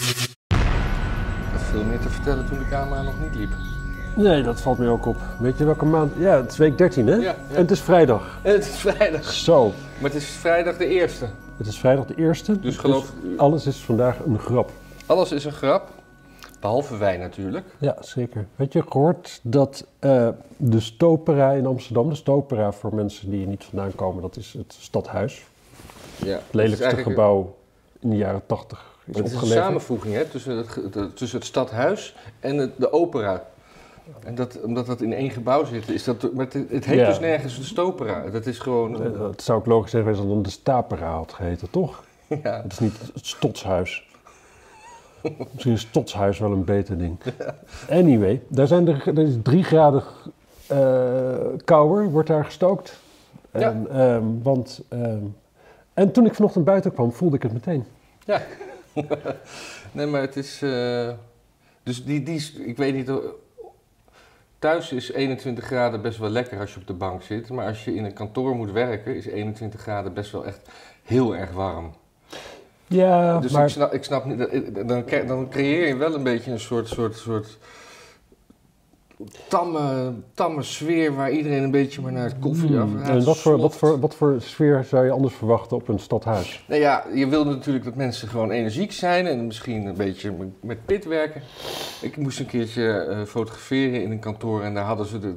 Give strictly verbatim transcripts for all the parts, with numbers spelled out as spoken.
Dat viel meer te vertellen toen de camera nog niet liep. Nee, dat valt mij ook op. Weet je welke maand? Ja, het is week dertien, hè? Ja, ja. En het is vrijdag. En het is vrijdag. Zo. Maar het is vrijdag de eerste. Het is vrijdag de eerste. Dus geloof dus alles is vandaag een grap. Alles is een grap. Behalve wij natuurlijk. Ja, zeker. Weet je, gehoord dat uh, de Stopera in Amsterdam, de Stopera voor mensen die er niet vandaan komen, dat is het stadhuis. Ja, het lelijkste gebouw in de jaren tachtig is opgeleverd. Het is een samenvoeging, hè, tussen, het, de, tussen het stadhuis en het, de opera. En dat, omdat dat in één gebouw zit, is dat, maar het, het heet ja. dus nergens de Stopera. Dat is gewoon... Uh, dat zou ook logisch zijn als het dan de Stapera had geheten, toch? Ja. Het is niet het Stotshuis. Misschien is Stotshuis wel een beter ding. Anyway, daar zijn er, er is drie graden uh, kouder, wordt daar gestookt. En, ja. um, want, um, en toen ik vanochtend buiten kwam, voelde ik het meteen. Ja. Nee, maar het is... Uh, dus die, die... Ik weet niet... Thuis is eenentwintig graden best wel lekker als je op de bank zit. Maar als je in een kantoor moet werken, is eenentwintig graden best wel echt heel erg warm. Ja, dus maar... ik snap, ik snap niet, dan, dan creëer je wel een beetje een soort, soort, soort tamme, tamme sfeer waar iedereen een beetje maar naar het koffie af gaat. En wat voor, wat, voor, wat voor sfeer zou je anders verwachten op een stadhuis? Nou ja, je wil natuurlijk dat mensen gewoon energiek zijn en misschien een beetje met pit werken. Ik moest een keertje uh, fotograferen in een kantoor en daar hadden ze de...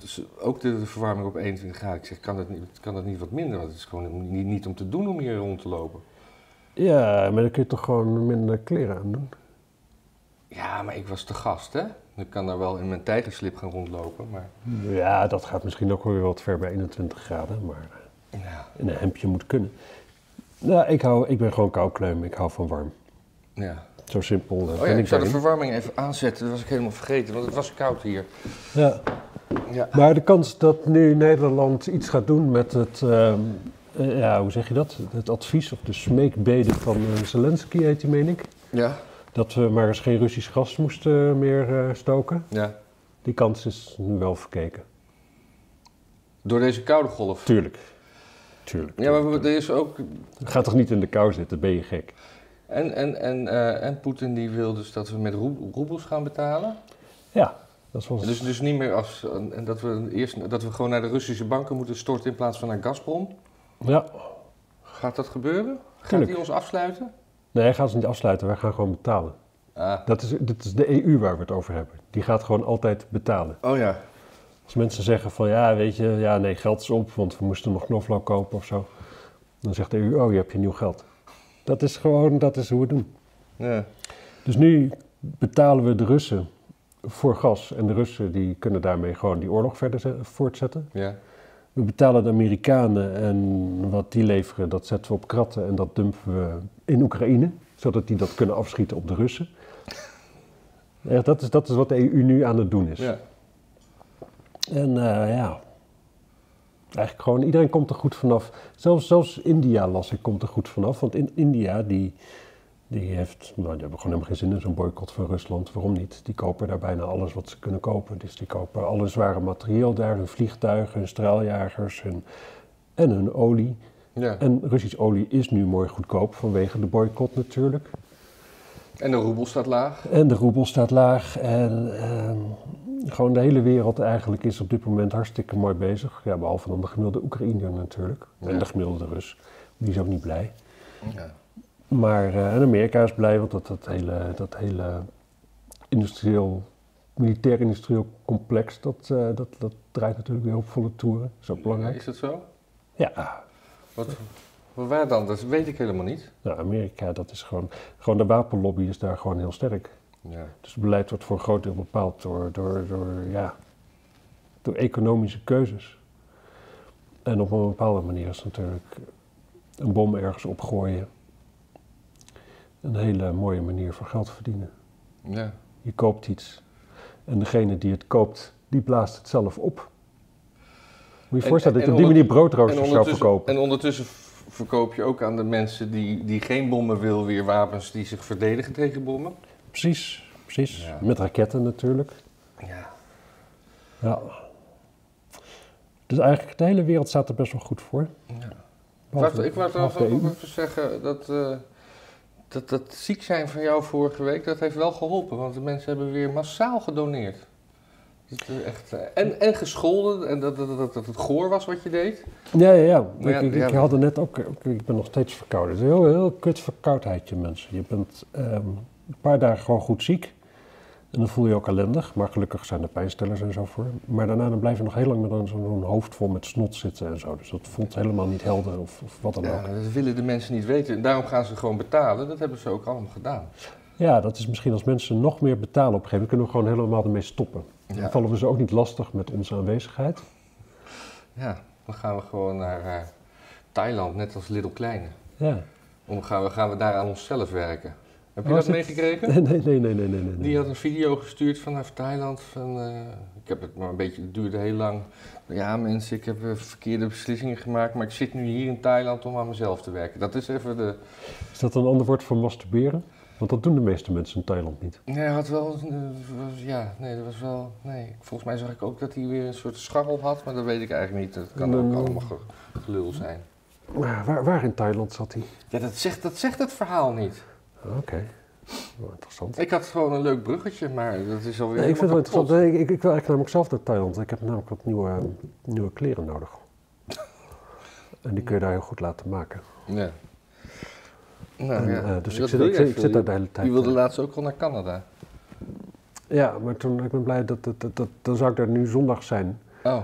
Dus ook de, de verwarming op eenentwintig graden. Ik zeg, kan dat niet, kan dat niet wat minder? Want het is gewoon niet, niet om te doen om hier rond te lopen. Ja, maar dan kun je toch gewoon minder kleren aan doen? Ja, maar ik was te gast, hè? Ik kan daar wel in mijn tijgerslip gaan rondlopen, maar... Ja, dat gaat misschien ook weer wat ver bij eenentwintig graden, maar... Ja. In een hemdje moet kunnen. Nou, ik, hou, ik ben gewoon koukleum. Ik hou van warm. Ja. Zo simpel uh, oh, ja, ben ik Ik zou de verwarming even aanzetten. Dat was ik helemaal vergeten, want het was koud hier. Ja. Ja. Maar de kans dat nu Nederland iets gaat doen met het... Uh, Uh, ja, hoe zeg je dat? Het advies of de smeekbeden van uh, Zelensky, heet die, meen ik. Ja. Dat we maar eens geen Russisch gas moesten meer uh, stoken. Ja. Die kans is nu wel verkeken. Door deze koude golf? Tuurlijk. Tuurlijk. Tuurlijk. Ja, maar er is ook... Ga toch niet in de kou zitten, ben je gek. En, en, en, uh, en Poetin die wil dus dat we met roe- roebels gaan betalen? Ja. Dat was... dus, dus niet meer als... En dat, we eerst, dat we gewoon naar de Russische banken moeten storten in plaats van naar Gazprom? Ja. Gaat dat gebeuren? Gaat Tuurlijk. Die ons afsluiten? Nee, hij gaat ons niet afsluiten. Wij gaan gewoon betalen. Ah. Dat is, dat is de E U waar we het over hebben. Die gaat gewoon altijd betalen. Oh ja. Als mensen zeggen van ja, weet je, ja, nee, geld is op, want we moesten nog knoflook kopen of zo. Dan zegt de E U, oh, je hebt je nieuw geld. Dat is gewoon, dat is hoe we het doen. Ja. Dus nu betalen we de Russen voor gas. En de Russen die kunnen daarmee gewoon die oorlog verder zet, voortzetten. Ja. We betalen de Amerikanen en wat die leveren, dat zetten we op kratten en dat dumpen we in Oekraïne, zodat die dat kunnen afschieten op de Russen. Ja, dat, is, dat is wat de E U nu aan het doen is. Ja. En uh, ja, eigenlijk gewoon, iedereen komt er goed vanaf. Zelfs, zelfs India, las ik, komt er goed vanaf, want in India, die, die heeft, nou, die hebben gewoon helemaal geen zin in zo'n boycott van Rusland, waarom niet? Die kopen daar bijna alles wat ze kunnen kopen. Dus die kopen alle zware materieel daar, hun vliegtuigen, hun straaljagers hun, en hun olie. Ja. En Russisch olie is nu mooi goedkoop vanwege de boycott natuurlijk. En de roebel staat laag. En de roebel staat laag en eh, gewoon de hele wereld eigenlijk is op dit moment hartstikke mooi bezig. Ja, behalve dan de gemiddelde Oekraïner natuurlijk ja. en de gemiddelde Rus. Die is ook niet blij. Ja. Maar uh, en Amerika is blij, want dat, dat hele, dat hele industrieel, militair-industrieel complex, dat, uh, dat, dat draait natuurlijk weer op volle toeren. Dat is ook belangrijk. Is dat zo? Ja. Wat, wat waar dan? Dat weet ik helemaal niet. Nou, Amerika, dat is gewoon, gewoon de wapenlobby is daar gewoon heel sterk. Ja. Dus het beleid wordt voor een groot deel bepaald door, door, door, ja, door economische keuzes. En op een bepaalde manier is natuurlijk een bom ergens opgooien. Een hele mooie manier van geld verdienen. Ja. Je koopt iets. En degene die het koopt, die blaast het zelf op. Moet je je voorstellen dat je op die manier broodroosters zou verkopen. En ondertussen verkoop je ook aan de mensen die, die geen bommen wil, weer wapens die zich verdedigen tegen bommen. Precies, precies. Ja. Met raketten natuurlijk. Ja. Ja. Dus eigenlijk de hele wereld staat er best wel goed voor. Ja. Behalve, ik wou trouwens ook even zeggen dat... Uh, Dat, dat ziek zijn van jou vorige week, dat heeft wel geholpen. Want de mensen hebben weer massaal gedoneerd. Dat is echt, en, en gescholden. En dat, dat, dat, dat het goor was wat je deed. Ja, ja, ja. Maar ik, ja, ik, ik ja, had er net ook... Ik ben nog steeds verkouden. Het is een heel, heel kut verkoudheidje, mensen. Je bent um, een paar dagen gewoon goed ziek. En dan voel je ook ellendig. Maar gelukkig zijn er pijnstillers en zo voor. Maar daarna dan blijf je nog heel lang met zo'n hoofd vol met snot zitten en zo. Dus dat voelt helemaal niet helder of, of wat dan ja, ook. Dat willen de mensen niet weten. En daarom gaan ze gewoon betalen. Dat hebben ze ook allemaal gedaan. Ja, dat is misschien als mensen nog meer betalen op een gegeven moment. Kunnen we gewoon helemaal ermee stoppen. Ja. Dan vallen we ze ook niet lastig met onze aanwezigheid. Ja, dan gaan we gewoon naar uh, Thailand, net als Lil' Kleine. Ja. Dan gaan we, gaan we daar aan onszelf werken. Heb je oh, dat dit... meegekregen? Nee, nee, nee, nee, nee, nee. Die had een video gestuurd vanaf Thailand. Van, uh, ik heb het maar een beetje, het duurde heel lang. Ja, mensen, ik heb uh, verkeerde beslissingen gemaakt, maar ik zit nu hier in Thailand om aan mezelf te werken. Dat is even de... Is dat een ander woord voor masturberen? Want dat doen de meeste mensen in Thailand niet. Nee, hij had wel... Uh, was, ja, nee, dat was wel... Nee, volgens mij zag ik ook dat hij weer een soort scharrel had, maar dat weet ik eigenlijk niet. Dat kan um... ook allemaal ge- gelul zijn. Maar waar, waar in Thailand zat hij? Ja, dat zegt, dat zegt het verhaal niet. Oké, okay. Oh, interessant. Ik had gewoon een leuk bruggetje, maar dat is alweer. Nee, ik vind het wel interessant. Nee, ik, ik, ik wil eigenlijk namelijk zelf naar Thailand. Ik heb namelijk wat nieuwe, nieuwe kleren nodig. En die kun je daar heel goed laten maken. Ja. Nou, en, ja. Uh, dus ik zit, ik, ik zit daar de hele tijd. Je wilde laatst ook al naar Canada. Ja, maar toen ik ben blij dat, dat, dat, dat dan zou ik daar nu zondag zijn. Oh.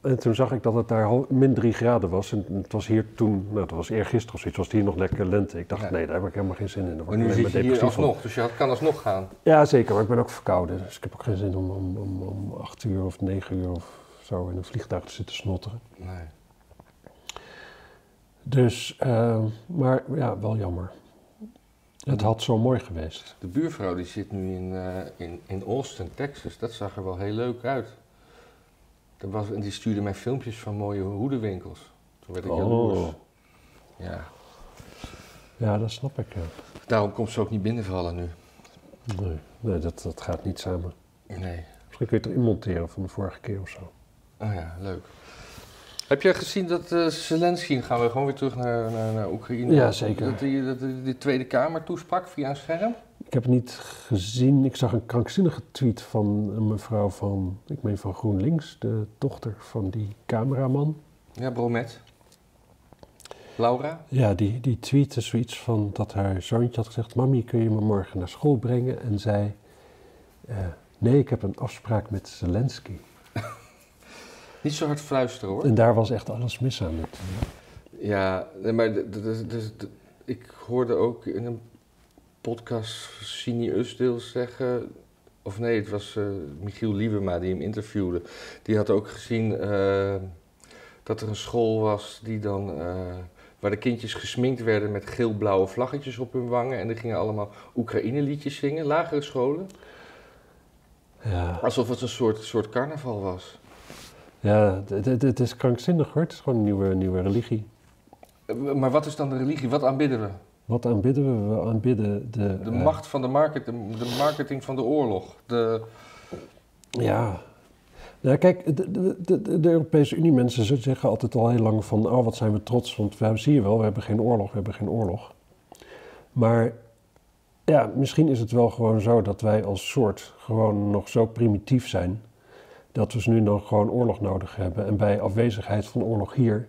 En toen zag ik dat het daar min drie graden was. En het was hier toen, nou dat was eergisteren of zoiets, was het hier nog lekker lente. Ik dacht, ja. nee, daar heb ik helemaal geen zin in. Maar nu zit je hier alsnog, dus je kan alsnog gaan. Ja, zeker, maar ik ben ook verkouden. Dus ik heb ook geen zin om, om, om, om acht uur of negen uur of zo in een vliegtuig te zitten snotteren. Nee. Dus, uh, maar ja, wel jammer. Het had zo mooi geweest. De buurvrouw die zit nu in, uh, in, in Austin, Texas. Dat zag er wel heel leuk uit. Was, en die stuurde mij filmpjes van mooie hoedenwinkels. Toen werd ik jaloers. Oh. Ja. Ja, dat snap ik. Ja. Daarom komt ze ook niet binnenvallen nu. Nee, nee dat, dat gaat niet samen. Nee. Misschien kun je het erin monteren van de vorige keer of zo. Oh ja, leuk. Heb jij gezien dat uh, Zelensky, gaan we gewoon weer terug naar, naar, naar Oekraïne. Ja, zeker. Dat die, dat die de Tweede Kamer toesprak via een scherm? Ik heb het niet gezien. Ik zag een krankzinnige tweet van een mevrouw van, ik meen van GroenLinks, de dochter van die cameraman. Ja, Bromet. Laura? Ja, die, die tweette zoiets van dat haar zoontje had gezegd, mami, kun je me morgen naar school brengen? En zei, uh, nee, ik heb een afspraak met Zelensky. Niet zo hard fluisteren, hoor. En daar was echt alles mis aan. Het. Ja, maar d- d- d- d- ik hoorde ook in een podcast Sini Usdeels zeggen... Of nee, het was uh, Michiel Liebema die hem interviewde. Die had ook gezien uh, dat er een school was die dan... Uh, waar de kindjes gesminkt werden met geel-blauwe vlaggetjes op hun wangen. En die gingen allemaal Oekraïne-liedjes zingen, lagere scholen. Ja. Alsof het een soort, soort carnaval was. Ja, het, het, het is krankzinnig, hoor. Het is gewoon een nieuwe, nieuwe religie. Maar wat is dan de religie? Wat aanbidden we? Wat aanbidden we? We aanbidden de... De uh, macht van de market, de, de marketing van de oorlog. De... Ja. Ja, kijk, de, de, de, de Europese Unie mensen zeggen altijd al heel lang van... Oh, wat zijn we trots, want we, zie je wel, we hebben geen oorlog, we hebben geen oorlog. Maar ja, misschien is het wel gewoon zo dat wij als soort gewoon nog zo primitief zijn... dat we dus nu nog gewoon oorlog nodig hebben. En bij afwezigheid van oorlog hier...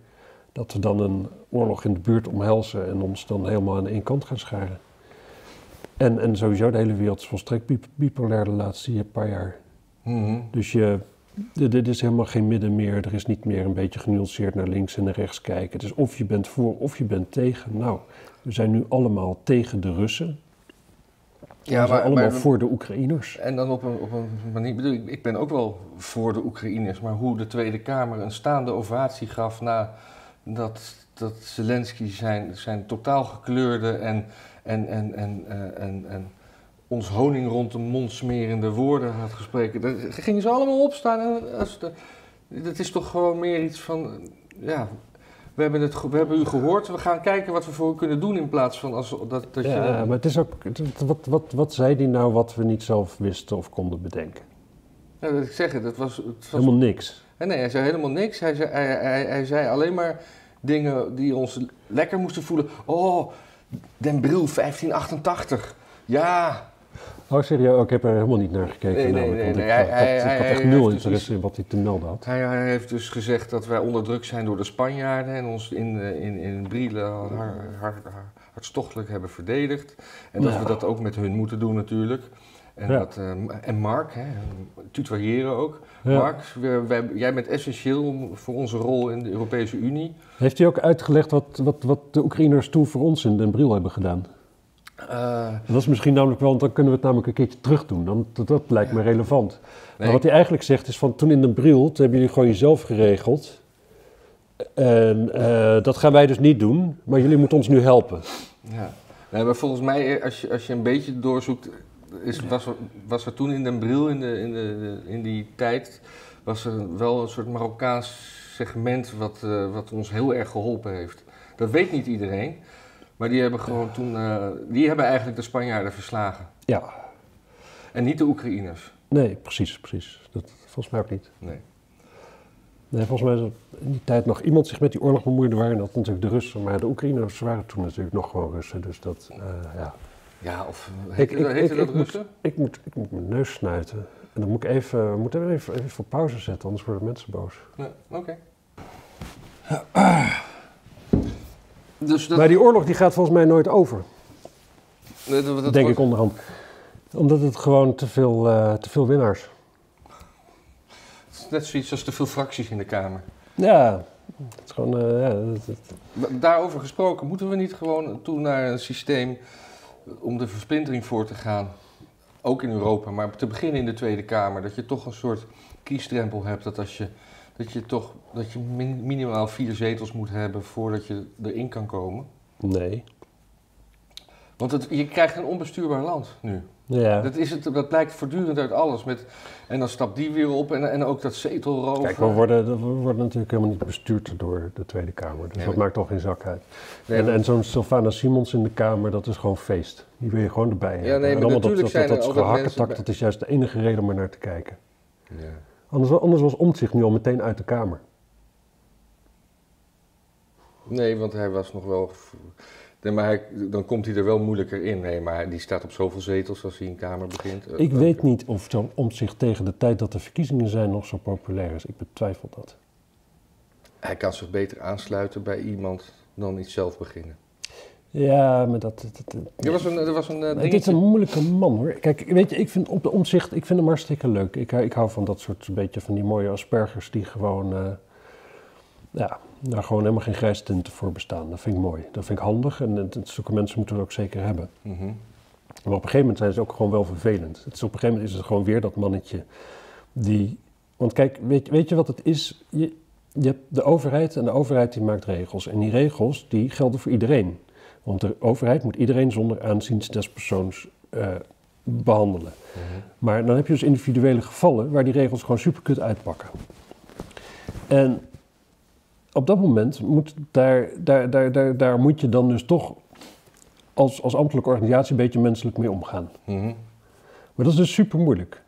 dat we dan een oorlog in de buurt omhelzen... en ons dan helemaal aan één kant gaan scharen. En, en sowieso de hele wereld is volstrekt bipolair de laatste paar jaar. Mm-hmm. Dus je, dit is helemaal geen midden meer. Er is niet meer een beetje genuanceerd naar links en naar rechts kijken. Het is of je bent voor of je bent tegen. Nou, we zijn nu allemaal tegen de Russen... Ja, maar, we zijn allemaal maar, voor de Oekraïners. En dan op een, op een manier, bedoel ik, ik ben ook wel voor de Oekraïners, maar hoe de Tweede Kamer een staande ovatie gaf nadat dat Zelensky zijn, zijn totaal gekleurde en, en, en, en, en, en, en ons honing rond de mond smerende woorden had gesproken. Daar gingen ze allemaal opstaan. En als de, dat is toch gewoon meer iets van, ja... We hebben, het, we hebben u gehoord, we gaan kijken wat we voor u kunnen doen in plaats van... Als, dat, dat ja, je... maar het is ook... Wat, wat, wat zei die nou wat we niet zelf wisten of konden bedenken? Ja, dat ik zeg het, het was... Het was helemaal niks. Nee, hij zei helemaal niks. Hij zei, hij, hij, hij zei alleen maar dingen die ons lekker moesten voelen. Oh, Den Briel vijftien achtentachtig. Ja. Oh, serieus? Ik heb er helemaal niet naar gekeken. Nee, namelijk, nee, nee. nee. Ik, hij, had, hij, ik had echt nul interesse dus, in wat hij te melden had. Hij, hij heeft dus gezegd dat wij onder druk zijn door de Spanjaarden en ons in, in, in Brielen hard, hard, hartstochtelijk hebben verdedigd. En dat ja. we dat ook met hun moeten doen natuurlijk. En, ja. dat, um, en Mark, hè, tutoyeren ook. Ja. Mark, we, wij, jij bent essentieel voor onze rol in de Europese Unie. Heeft hij ook uitgelegd wat, wat, wat de Oekraïners toen voor ons in Den Briel hebben gedaan? Uh, dat is misschien namelijk wel, want dan kunnen we het namelijk een keertje terug doen. Dan, dat, dat lijkt me relevant. Nee, maar wat hij eigenlijk zegt is van toen in Den Briel, toen hebben jullie gewoon jezelf geregeld. En uh, dat gaan wij dus niet doen, maar jullie moeten ons nu helpen. Ja, nee, maar volgens mij, als je, als je een beetje doorzoekt... Is, was, er, was er toen in Den Briel, in, de, in, de, in die tijd, was er wel een soort Marokkaans segment wat, uh, wat ons heel erg geholpen heeft. Dat weet niet iedereen, maar die hebben gewoon toen, uh, die hebben eigenlijk de Spanjaarden verslagen. Ja. En niet de Oekraïners. Nee, precies, precies. Dat volgens mij ook niet. Nee. Nee, volgens mij is er in die tijd nog iemand zich met die oorlog bemoeide waren, dat natuurlijk de Russen, maar de Oekraïners waren toen natuurlijk nog gewoon Russen, dus dat, uh, ja... Ja, of heet, ik, ik, heet ik, dat ik Russen? Moet, ik, moet, ik moet mijn neus snuiten. En dan moet ik even, moet even, even voor pauze zetten, anders worden mensen boos. Ja, oké. Okay. Dus dat... Maar die oorlog die gaat volgens mij nooit over. Nee, dat, dat denk wordt... ik onderhand. Omdat het gewoon te veel, uh, te veel winnaars. Het is net zoiets als te veel fracties in de Kamer. Ja. Het is gewoon, uh, ja dat, dat... Daarover gesproken, moeten we niet gewoon toe naar een systeem... om de versplintering voor te gaan, ook in Europa, maar te beginnen in de Tweede Kamer, dat je toch een soort kiesdrempel hebt, dat, als je, dat je toch dat je min, minimaal vier zetels moet hebben voordat je erin kan komen? Nee. Want het, je krijgt een onbestuurbaar land nu. Ja. Dat, is het, dat blijkt voortdurend uit alles. Met, en dan stapt die weer op en, en ook dat zetelroof. Kijk, we worden, we worden natuurlijk helemaal niet bestuurd door de Tweede Kamer. Dus nee, dat maakt toch geen zak uit. Nee, en, en zo'n Sylvana Simons in de Kamer, dat is gewoon feest. Die wil je gewoon erbij hebben. Ja, nee, maar en allemaal natuurlijk dat, dat, dat, dat, dat gehakketak, bij... dat is juist de enige reden om er naar te kijken. Ja. Anders, anders was Omtzigt nu al meteen uit de Kamer. Nee, want hij was nog wel... Nee, maar hij, dan komt hij er wel moeilijker in. Nee, maar die staat op zoveel zetels als hij in de Kamer begint. Ik uh, weet niet of zo'n Omtzigt tegen de tijd dat de verkiezingen zijn nog zo populair is. Ik betwijfel dat. Hij kan zich beter aansluiten bij iemand dan iets zelf beginnen. Ja, maar dat... dat, dat er was een, er was een uh, dit is een moeilijke man, hoor. Kijk, weet je, ik vind op de Omtzigt, ik vind hem hartstikke leuk. Ik, ik hou van dat soort, een beetje van die mooie aspergers die gewoon... Uh, ja... Daar gewoon helemaal geen grijs tinten voor bestaan. Dat vind ik mooi. Dat vind ik handig. En, en zulke mensen moeten we ook zeker hebben. Mm-hmm. Maar op een gegeven moment zijn ze ook gewoon wel vervelend. Het is, op een gegeven moment is het gewoon weer dat mannetje die... Want kijk, weet, weet je wat het is? Je, je hebt de overheid en de overheid die maakt regels. En die regels die gelden voor iedereen. Want de overheid moet iedereen zonder aanzien des persoons uh, behandelen. Mm-hmm. Maar dan heb je dus individuele gevallen waar die regels gewoon superkut uitpakken. En... Op dat moment moet, daar, daar, daar, daar, daar moet je dan dus toch als, als ambtelijke organisatie een beetje menselijk mee omgaan. Mm-hmm. Maar dat is dus super moeilijk.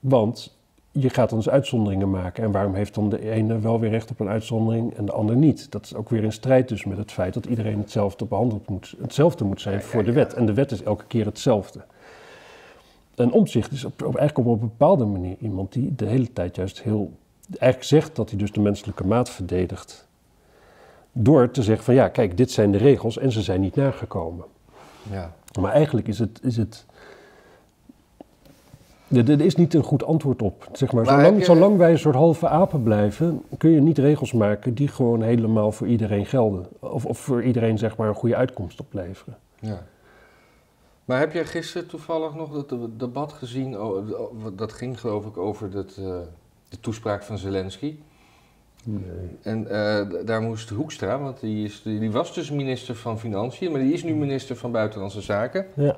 Want je gaat dan dus uitzonderingen maken. En waarom heeft dan de ene wel weer recht op een uitzondering en de ander niet? Dat is ook weer in strijd dus met het feit dat iedereen hetzelfde behandeld moet, hetzelfde moet zijn ja, voor ja, de wet. Ja. En de wet is elke keer hetzelfde. En Omtzigt is op, op, eigenlijk op een bepaalde manier iemand die de hele tijd juist heel... Eigenlijk zegt dat hij dus de menselijke maat verdedigt... Door te zeggen van ja, kijk, dit zijn de regels en ze zijn niet nagekomen. Ja. Maar eigenlijk is het... Is het er is niet een goed antwoord op. Zeg maar. maar zolang, je... zolang wij een soort halve apen blijven, kun je niet regels maken die gewoon helemaal voor iedereen gelden. Of, of voor iedereen zeg maar een goede uitkomst opleveren. Ja. Maar heb jij gisteren toevallig nog dat debat gezien? Dat ging geloof ik over dat, uh, de toespraak van Zelensky. Nee. En uh, daar moest Hoekstra, want die, is, die was dus minister van Financiën, maar die is nu minister van Buitenlandse Zaken. Ja.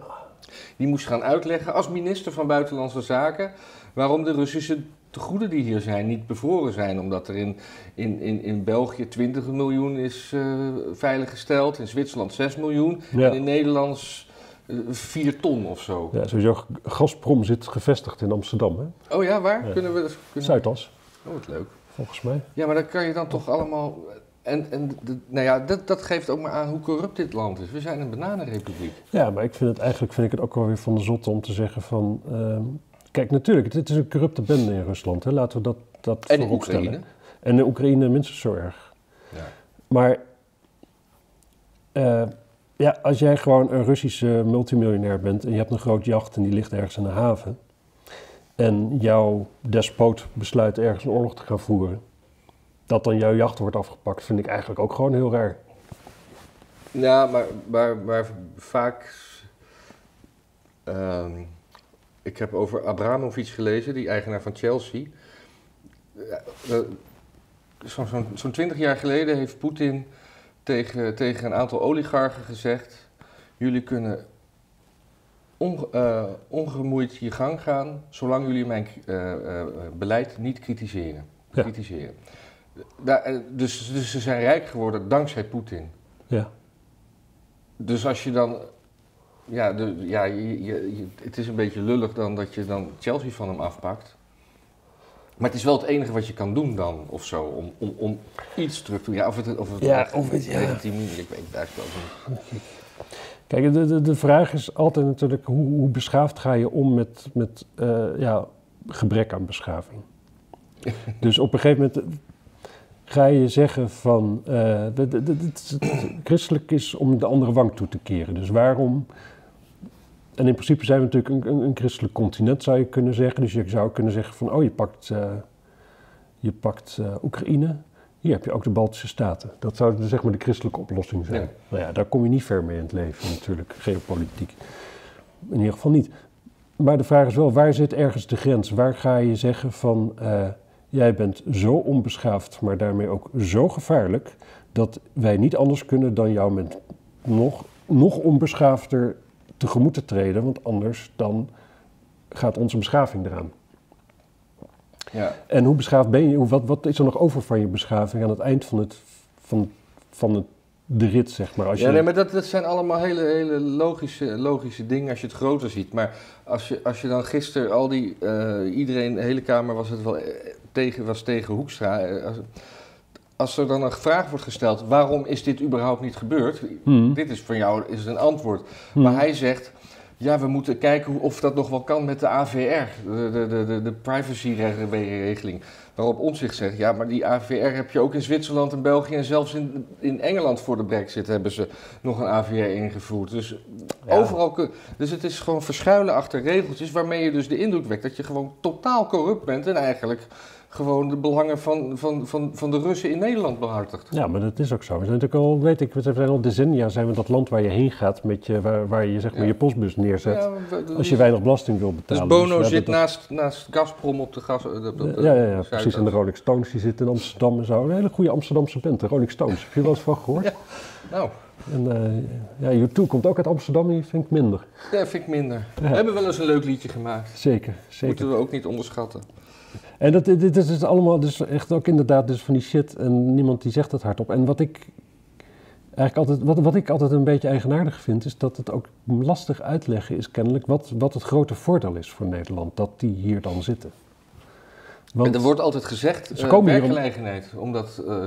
Die moest gaan uitleggen als minister van Buitenlandse Zaken waarom de Russische tegoeden die hier zijn niet bevroren zijn. Omdat er in, in, in, in België twintig miljoen is uh, veiliggesteld, in Zwitserland zes miljoen ja. en in Nederland uh, vier ton of zo. Ja, sowieso Gazprom zit gevestigd in Amsterdam. Hè? Oh ja, waar? Ja. Kunnen we, kunnen... Zuidas. Oh, wat leuk. Volgens mij. Ja, maar dan kan je dan toch allemaal... En, en de, nou ja, dat, dat geeft ook maar aan hoe corrupt dit land is. We zijn een bananenrepubliek. Ja, maar ik vind het, eigenlijk vind ik het ook wel weer van de zotte om te zeggen van... Uh, kijk, natuurlijk, dit is een corrupte bende in Rusland. Hè. Laten we dat, dat en voorop stellen. Oekraïne. En de Oekraïne minstens zo erg. Ja. Maar uh, ja, als jij gewoon een Russische multimiljonair bent... en je hebt een groot jacht en die ligt ergens in de haven... en jouw despoot besluit ergens een oorlog te gaan voeren... dat dan jouw jacht wordt afgepakt, vind ik eigenlijk ook gewoon heel raar. Ja, maar, maar, maar vaak... Uh, ik heb over Abramovic gelezen, die eigenaar van Chelsea. Uh, zo, zo, zo'n twintig jaar geleden heeft Poetin tegen, tegen een aantal oligarchen gezegd... jullie kunnen on, uh, ongemoeid je gang gaan, zolang jullie mijn uh, uh, beleid niet kritiseren. Ja. kritiseren. Da- dus, dus ze zijn rijk geworden dankzij Poetin. Ja. Dus als je dan... Ja, de, ja je, je, je, het is een beetje lullig dan dat je dan Chelsea van hem afpakt. Maar het is wel het enige wat je kan doen dan, of zo, om, om, om iets terug te doen. Ja, of het... Of het ja, of het... Ja. negentien minuten, ik weet het eigenlijk wel niet. Kijk, de, de, de vraag is altijd natuurlijk, hoe, hoe beschaafd ga je om met, met uh, ja, gebrek aan beschaving? Dus op een gegeven moment... ga je zeggen van, uh, de, de, de, het christelijk is om de andere wang toe te keren. Dus waarom, en in principe zijn we natuurlijk een, een, een christelijk continent, zou je kunnen zeggen. Dus je zou kunnen zeggen van, oh, je pakt, uh, je pakt uh, Oekraïne, hier heb je ook de Baltische Staten. Dat zou dus, zeg maar, de christelijke oplossing zijn. Ja. Nou ja, daar kom je niet ver mee in het leven natuurlijk, geopolitiek. In ieder geval niet. Maar de vraag is wel, waar zit ergens de grens? Waar ga je zeggen van... Uh, jij bent zo onbeschaafd, maar daarmee ook zo gevaarlijk... dat wij niet anders kunnen dan jou met nog, nog onbeschaafder tegemoet te treden... want anders dan gaat onze beschaving eraan. Ja. En hoe beschaafd ben je? Wat, wat is er nog over van je beschaving aan het eind van, het, van, van het, de rit, zeg maar? Als ja, je... nee, maar dat, dat zijn allemaal hele, hele logische, logische dingen als je het groter ziet. Maar als je, als je dan gisteren al die... Uh, iedereen, de hele Kamer was het wel... Uh, Tegen, was tegen Hoekstra. Als, als er dan een vraag wordt gesteld, waarom is dit überhaupt niet gebeurd? Hmm. Dit is van jou is een antwoord. Hmm. Maar hij zegt, ja, we moeten kijken of dat nog wel kan met de A V R, de, de, de, de privacyregeling. Waarop Omtzigt zegt, ja, maar die A V R heb je ook in Zwitserland en België... en zelfs in, in Engeland voor de Brexit hebben ze nog een A V R ingevoerd. Dus ja. Overal kun, dus het is gewoon verschuilen achter regeltjes... waarmee je dus de indruk wekt dat je gewoon totaal corrupt bent... en eigenlijk... gewoon de belangen van, van, van, van de Russen in Nederland behartigt. Ja, maar dat is ook zo. We zijn natuurlijk al, weet ik, we zijn al decennia zijn we dat land waar je heen gaat... Met je, waar, waar je zeg maar ja. je postbus neerzet ja, maar, dus, als je weinig belasting wil betalen. Dus Bono dus zit dat... naast, naast Gazprom op de gas... De, de, ja, ja, ja, ja precies. En de Rolling Stones die zitten in Amsterdam en zo. Een hele goede Amsterdamse band, de Rolling Stones. Heb je wel eens van gehoord? Ja, nou... En uh, ja, U twee komt ook uit Amsterdam, die vind ik minder. Ja, vind ik minder. Ja. We hebben wel eens een leuk liedje gemaakt. Zeker, zeker. Moeten we ook niet onderschatten. En dat, dit is dus allemaal dus echt ook inderdaad dus van die shit en niemand die zegt dat hardop. En wat ik eigenlijk altijd, wat, wat ik altijd een beetje eigenaardig vind, is dat het ook lastig uitleggen is kennelijk wat, wat het grote voordeel is voor Nederland, dat die hier dan zitten. Want en er wordt altijd gezegd, uh, werkgelegenheid, om... omdat... Uh,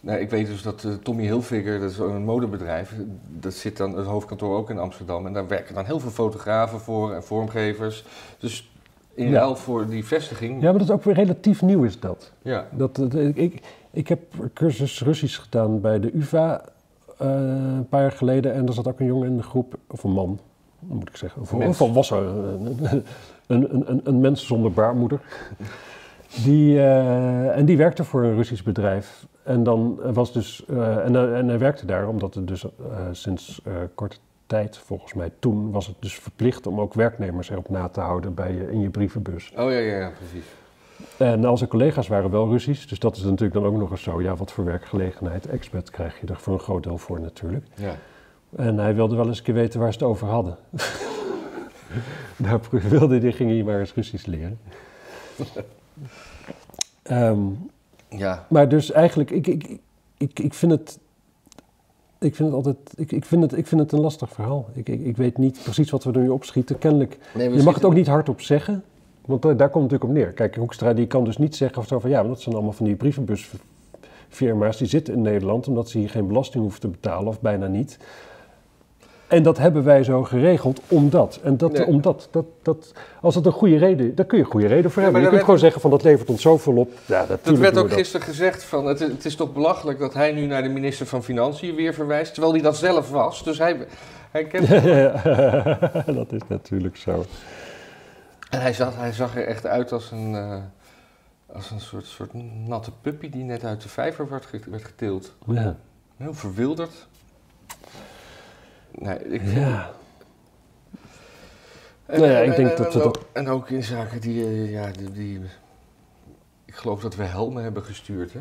Nou, ik weet dus dat uh, Tommy Hilfiger, dat is een modebedrijf, dat zit dan het hoofdkantoor ook in Amsterdam. En daar werken dan heel veel fotografen voor en vormgevers. Dus in ruil ja. voor die vestiging... Ja, maar dat is ook weer relatief nieuw is dat. Ja. Dat, dat ik, ik heb een cursus Russisch gedaan bij de U vA uh, een paar jaar geleden. En er zat ook een jongen in de groep, of een man, moet ik zeggen. Of een mens. Of was er een, een, een, een, een mens zonder baarmoeder. Die, uh, en die werkte voor een Russisch bedrijf. En, dan was dus, uh, en, en hij werkte daar, omdat het dus uh, sinds uh, korte tijd, volgens mij toen, was het dus verplicht om ook werknemers erop na te houden bij je, in je brievenbus. Oh ja, ja, ja, precies. En al zijn collega's waren wel Russisch, dus dat is natuurlijk dan ook nog eens zo. Ja, wat voor werkgelegenheid, expat krijg je er voor een groot deel voor natuurlijk. Ja. En hij wilde wel eens een keer weten waar ze het over hadden. daar wilde hij, ging hij maar eens Russisch leren. um, Ja. Maar dus eigenlijk, ik, ik, ik, ik vind het, ik vind het altijd, ik, ik, vind het, ik vind het een lastig verhaal. Ik, ik, ik weet niet precies wat we er nu opschieten, kennelijk. Nee, je mag het ook niet hardop zeggen, want daar, daar komt het natuurlijk op neer. Kijk, Hoekstra die kan dus niet zeggen of zo van, ja, maar dat zijn allemaal van die brievenbus firma's die zitten in Nederland omdat ze hier geen belasting hoeven te betalen of bijna niet. En dat hebben wij zo geregeld omdat. En dat, nee. omdat dat, dat, als dat een goede reden is, daar kun je een goede reden voor ja, hebben. Je kunt werd... gewoon zeggen van dat levert ons zoveel op. Ja, dat dat werd ook dat. gisteren gezegd van het, het is toch belachelijk dat hij nu naar de minister van Financiën weer verwijst. Terwijl hij dat zelf was. Dus hij, hij kent het. Ja, dat is natuurlijk zo. En hij zag, hij zag er echt uit als een, uh, als een soort, soort natte puppy die net uit de vijver werd, werd getild. Ja. Heel verwilderd. Nee, ik ja. En, nou ja, ik en, denk en, dat... En, dat... Ook, en ook in zaken die, uh, ja, die, die... Ik geloof dat we helmen hebben gestuurd, hè?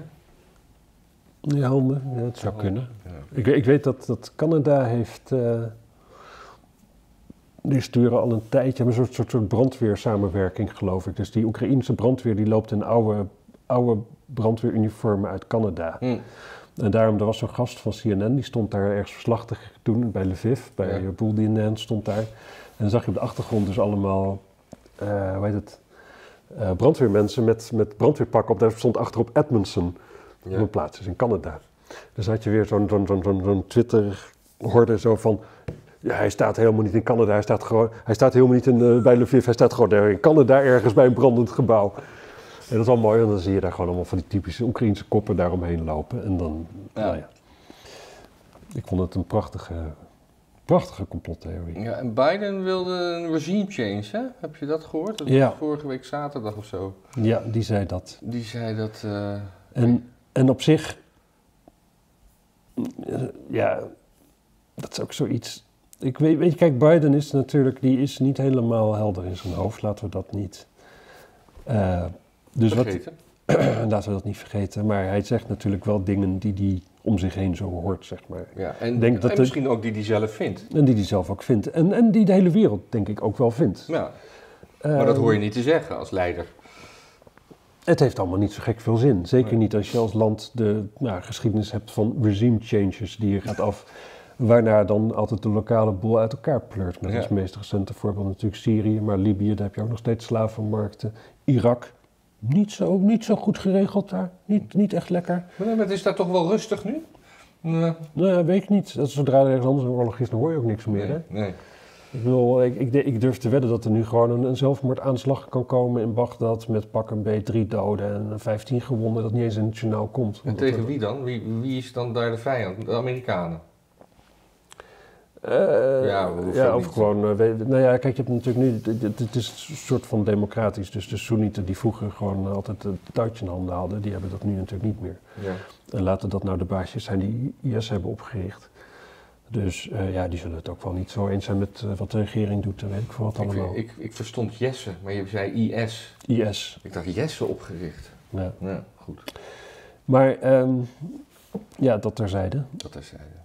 Ja, helmen. Ja, dat zou helmen. kunnen. Ja. Ik, ik weet dat, dat Canada heeft... Uh, die sturen al een tijdje een soort, soort, soort brandweersamenwerking, geloof ik. Dus die Oekraïense brandweer die loopt in oude, oude brandweeruniformen uit Canada. Hmm. En daarom, er was zo'n gast van C N N, die stond daar ergens verslag te doen bij Lviv, bij ja. Boeldinen stond daar. En dan zag je op de achtergrond dus allemaal, uh, hoe heet het, uh, brandweermensen met, met brandweerpakken op. Daar stond achterop Edmondson, ja. op een plaats is in Canada. Dus had je weer zo'n zo'n, zo'n, zo'n, zo'n Twitter-horde zo van, ja, hij staat helemaal niet in Canada, hij staat, gewoon, hij staat helemaal niet in, uh, bij Lviv, hij staat gewoon daar in Canada ergens bij een brandend gebouw. En dat is wel mooi, want dan zie je daar gewoon allemaal van die typische Oekraïense koppen daaromheen lopen. En dan, ja. nou ja. Ik vond het een prachtige, prachtige complottheorie. Ja, en Biden wilde een regime change, hè? Heb je dat gehoord? Dat ja. was vorige week zaterdag of zo. Ja, die zei dat. Die zei dat... Uh... En, en op zich... Ja, dat is ook zoiets... Ik weet, weet je, kijk, Biden is natuurlijk... Die is niet helemaal helder in zijn hoofd. Laten we dat niet... Uh, Dus wat, laten we dat niet vergeten. Maar hij zegt natuurlijk wel dingen die hij om zich heen zo hoort, zeg maar. Ja, en denk dat en misschien de, ook die hij zelf vindt. En die hij zelf ook vindt. En, en die de hele wereld, denk ik, ook wel vindt. Ja. Maar um, dat hoor je niet te zeggen als leider. Het heeft allemaal niet zo gek veel zin. Zeker nee. niet als je als land de nou, geschiedenis hebt van regime changes die je gaat af. Waarna dan altijd de lokale boel uit elkaar pleurt. Met ja. als meest recente voorbeeld natuurlijk Syrië. Maar Libië, daar heb je ook nog steeds slavenmarkten. Irak. Niet zo, niet zo goed geregeld daar. Niet, niet echt lekker. Maar het is daar toch wel rustig nu? Nee. Nou, weet ik niet. Zodra er ergens anders een oorlog is, dan hoor je ook niks meer. Nee, hè? Nee. Ik, bedoel, ik, ik, ik durf te wedden dat er nu gewoon een, een zelfmoordaanslag kan komen in Bagdad met pak een beet drie doden en vijftien gewonden, dat niet eens in het journaal komt. En tegen er... wie dan? Wie, wie is dan daar de vijand? De Amerikanen? Uh, ja, ja of gewoon, uh, we, nou ja, kijk, je hebt natuurlijk nu, het, het is een soort van democratisch, dus de Soenieten die vroeger gewoon altijd het touwtje in handen hadden, die hebben dat nu natuurlijk niet meer. Ja. En laten dat nou de baasjes zijn die I S hebben opgericht. Dus uh, ja, die zullen het ook wel niet zo eens zijn met uh, wat de regering doet en weet ik veel wat allemaal. Ik, ik, ik verstond Jesse, maar je zei I S. I S. Ik dacht Jesse opgericht. Ja, ja goed. Maar, um, ja, dat terzijde. Dat terzijde.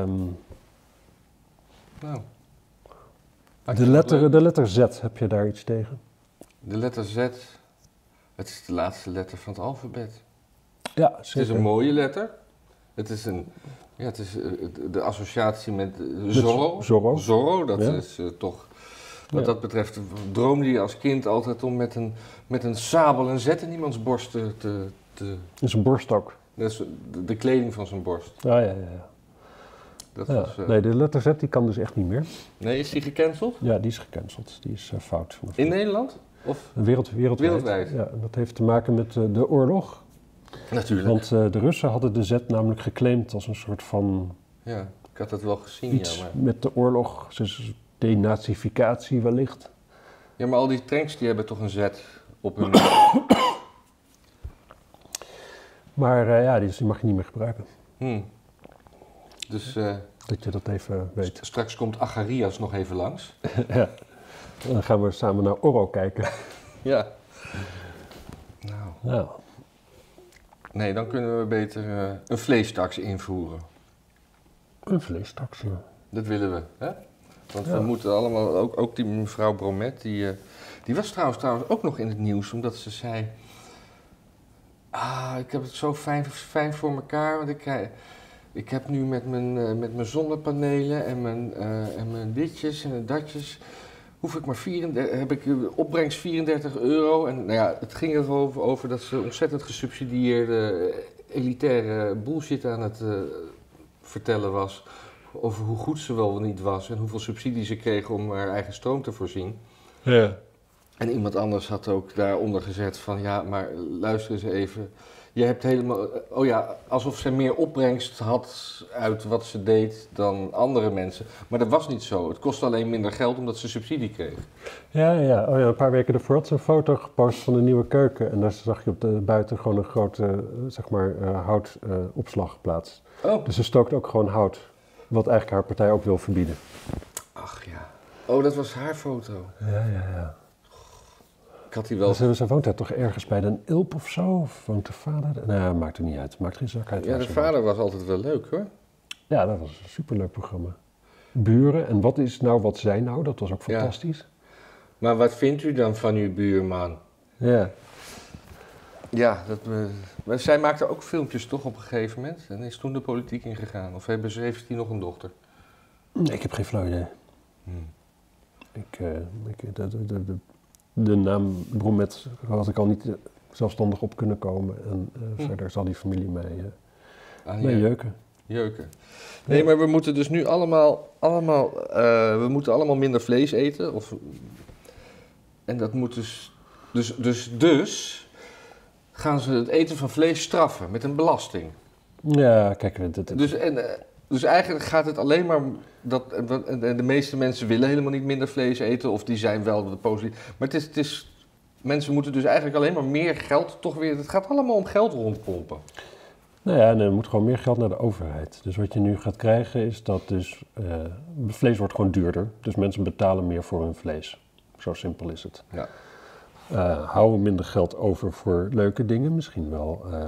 Um, Nou. De letter, de letter Z, heb je daar iets tegen? De letter Z, het is de laatste letter van het alfabet. Ja, zeker. Het is een mooie letter. Het is een, ja, het is de associatie met Zorro. Zorro. Zorro, dat ja. is uh, toch, wat ja. dat betreft, droomde je als kind altijd om met een, met een sabel en zet in iemands borst te... te, te... In zijn borst ook. Dat is de, de kleding van zijn borst. Ah, ja, ja, ja. Dat ja, was, uh... Nee, de letter Z die kan dus echt niet meer. Nee, is die gecanceld? Ja, die is gecanceld. Die is uh, fout. In vond. Nederland? Of wereld, wereldwijd. wereldwijd? Ja, dat heeft te maken met uh, de oorlog. Natuurlijk. Want uh, de Russen hadden de Z namelijk geclaimd als een soort van... Ja, ik had dat wel gezien. Iets ja, maar... met de oorlog, dus denazificatie wellicht. Ja, maar al die tanks die hebben toch een Z op hun... maar uh, ja, die, die mag je niet meer gebruiken. Hmm. Dus, uh, dat je dat even weet. Straks komt Acharias nog even langs. ja. Dan gaan we samen naar Oro kijken. ja. Nou. nou. Nee, dan kunnen we beter uh, een vleestaks invoeren. Een vleestaks, ja. Dat willen we, hè? Want ja. we moeten allemaal, ook, ook die mevrouw Bromet, die, uh, die was trouwens, trouwens ook nog in het nieuws, omdat ze zei... Ah, ik heb het zo fijn, fijn voor elkaar, want ik krijg... Ik heb nu met mijn, met mijn zonnepanelen en mijn, uh, en mijn ditjes en datjes, hoef ik maar vierendertig, heb ik opbrengst vierendertig euro. En nou ja, het ging erover over dat ze ontzettend gesubsidieerde elitaire bullshit aan het uh, vertellen was over hoe goed ze wel niet was en hoeveel subsidie ze kreeg om haar eigen stroom te voorzien. Ja. En iemand anders had ook daaronder gezet van ja, maar luister eens even. Je hebt helemaal, oh ja, alsof ze meer opbrengst had uit wat ze deed dan andere mensen. Maar dat was niet zo. Het kostte alleen minder geld omdat ze subsidie kreeg. Ja, ja. Oh ja, een paar weken ervoor had ze een foto gepost van de nieuwe keuken. En daar zag je op de buiten gewoon een grote, zeg maar, uh, houtopslag uh, geplaatst. Oh. Dus ze stookt ook gewoon hout. Wat eigenlijk haar partij ook wil verbieden. Ach ja. Oh, dat was haar foto. Ja, ja, ja. Had hij wel... Ze, ze woont daar toch ergens bij Den Ilp of zo? Of woont de vader? Nou, maakt er niet uit. Maakt geen zak uit. Ja, de vader was altijd wel leuk hoor. Ja, dat was een superleuk programma. Buren, en wat is nou wat zij nou? Dat was ook fantastisch. Ja. Maar wat vindt u dan van uw buurman? Ja. Ja, dat we... maar zij maakte ook filmpjes toch op een gegeven moment? En is toen de politiek ingegaan? Of heeft hij nog een dochter? Ik heb geen flauw idee. Hmm. Ik... Uh, ik de, de, de, De naam Bromet had ik al niet zelfstandig op kunnen komen. En uh, hm. verder zal die familie mij, uh, ah, mij jeuken. Jeuken. Nee, ja. Maar we moeten dus nu allemaal, allemaal, uh, we moeten allemaal minder vlees eten. Of, en dat moet dus, dus, dus, dus gaan ze het eten van vlees straffen met een belasting. Ja, kijk. Dit, dit, dit. Dus, en, uh, dus eigenlijk gaat het alleen maar... Dat, en de meeste mensen willen helemaal niet minder vlees eten, of die zijn wel de positief. Maar het is, het is, mensen moeten dus eigenlijk alleen maar meer geld toch weer... Het gaat allemaal om geld rondpompen. Nou ja, en er moet gewoon meer geld naar de overheid. Dus wat je nu gaat krijgen is dat dus... Uh, vlees wordt gewoon duurder, dus mensen betalen meer voor hun vlees. Zo simpel is het. Ja. Uh, houden minder geld over voor leuke dingen, misschien wel... Uh,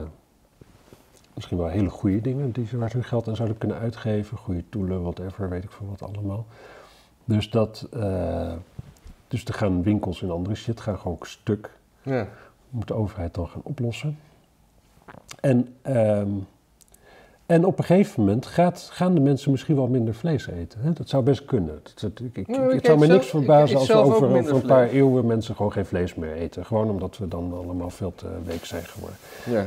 Misschien wel hele goede dingen die ze waar ze hun geld aan zouden kunnen uitgeven. Goede toelen, whatever, weet ik veel wat allemaal. Dus dat... Uh, dus er gaan winkels en andere shit gaan gewoon stuk. Ja. Moet de overheid dan gaan oplossen. En, um, en op een gegeven moment gaat, gaan de mensen misschien wel minder vlees eten. Hè? Dat zou best kunnen. Dat, dat, ik, ik, nou, ik het zou me zelf, niks verbazen als over, over een paar eeuwen mensen gewoon geen vlees meer eten. Gewoon omdat we dan allemaal veel te week zijn geworden. Ja.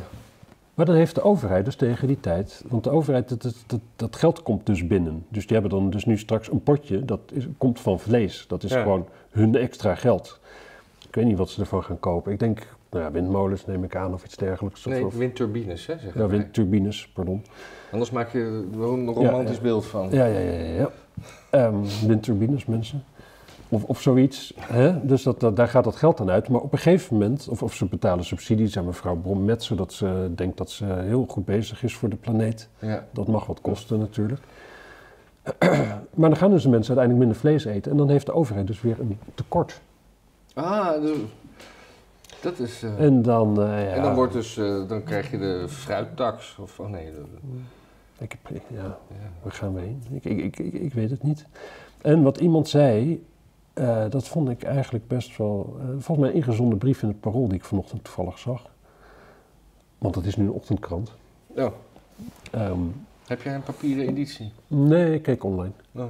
Maar dan heeft de overheid dus tegen die tijd... Want de overheid, dat, dat, dat, dat geld komt dus binnen. Dus die hebben dan dus nu straks een potje. Dat is, komt van vlees. Dat is ja. gewoon hun extra geld. Ik weet niet wat ze ervan gaan kopen. Ik denk, nou ja, windmolens neem ik aan of iets dergelijks. Nee, of, windturbines, hè? Zeg ja, windturbines, pardon. Anders maak je er een romantisch ja, beeld van. Ja, ja, ja. ja, ja. Um, windturbines, mensen. Of, of zoiets, hè? Dus dat, dat, daar gaat dat geld aan uit. Maar op een gegeven moment, of, of ze betalen subsidies aan mevrouw Bromet... zodat ze denkt dat ze heel goed bezig is voor de planeet. Ja. Dat mag wat kosten natuurlijk. Maar dan gaan dus de mensen uiteindelijk minder vlees eten... en dan heeft de overheid dus weer een tekort. Ah, dus, dat is... Uh, en, dan, uh, ja, en dan, wordt dus, uh, dan krijg je de fruittax of... Oh nee, de, ik heb, ja, ja, waar gaan we heen? Ik, ik, ik, ik, ik weet het niet. En wat iemand zei... Uh, dat vond ik eigenlijk best wel... Uh, volgens mij een ingezonden brief in het Parool die ik vanochtend toevallig zag. Want dat is nu een ochtendkrant. Ja. Um, Heb jij een papieren editie? Nee, ik keek online. Ja.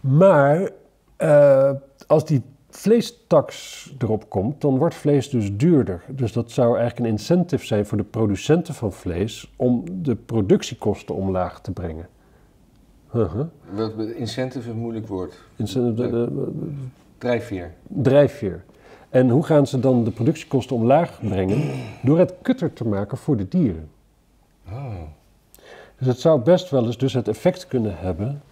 Maar uh, als die vleestaks erop komt, dan wordt vlees dus duurder. Dus dat zou eigenlijk een incentive zijn voor de producenten van vlees... om de productiekosten omlaag te brengen. Uh-huh. Wat incentive een moeilijk woord. Incentive, de, de, de, drijfveer. Drijfveer. En hoe gaan ze dan de productiekosten omlaag brengen? Door het kutter te maken voor de dieren. Oh. Dus het zou best wel eens dus het effect kunnen hebben.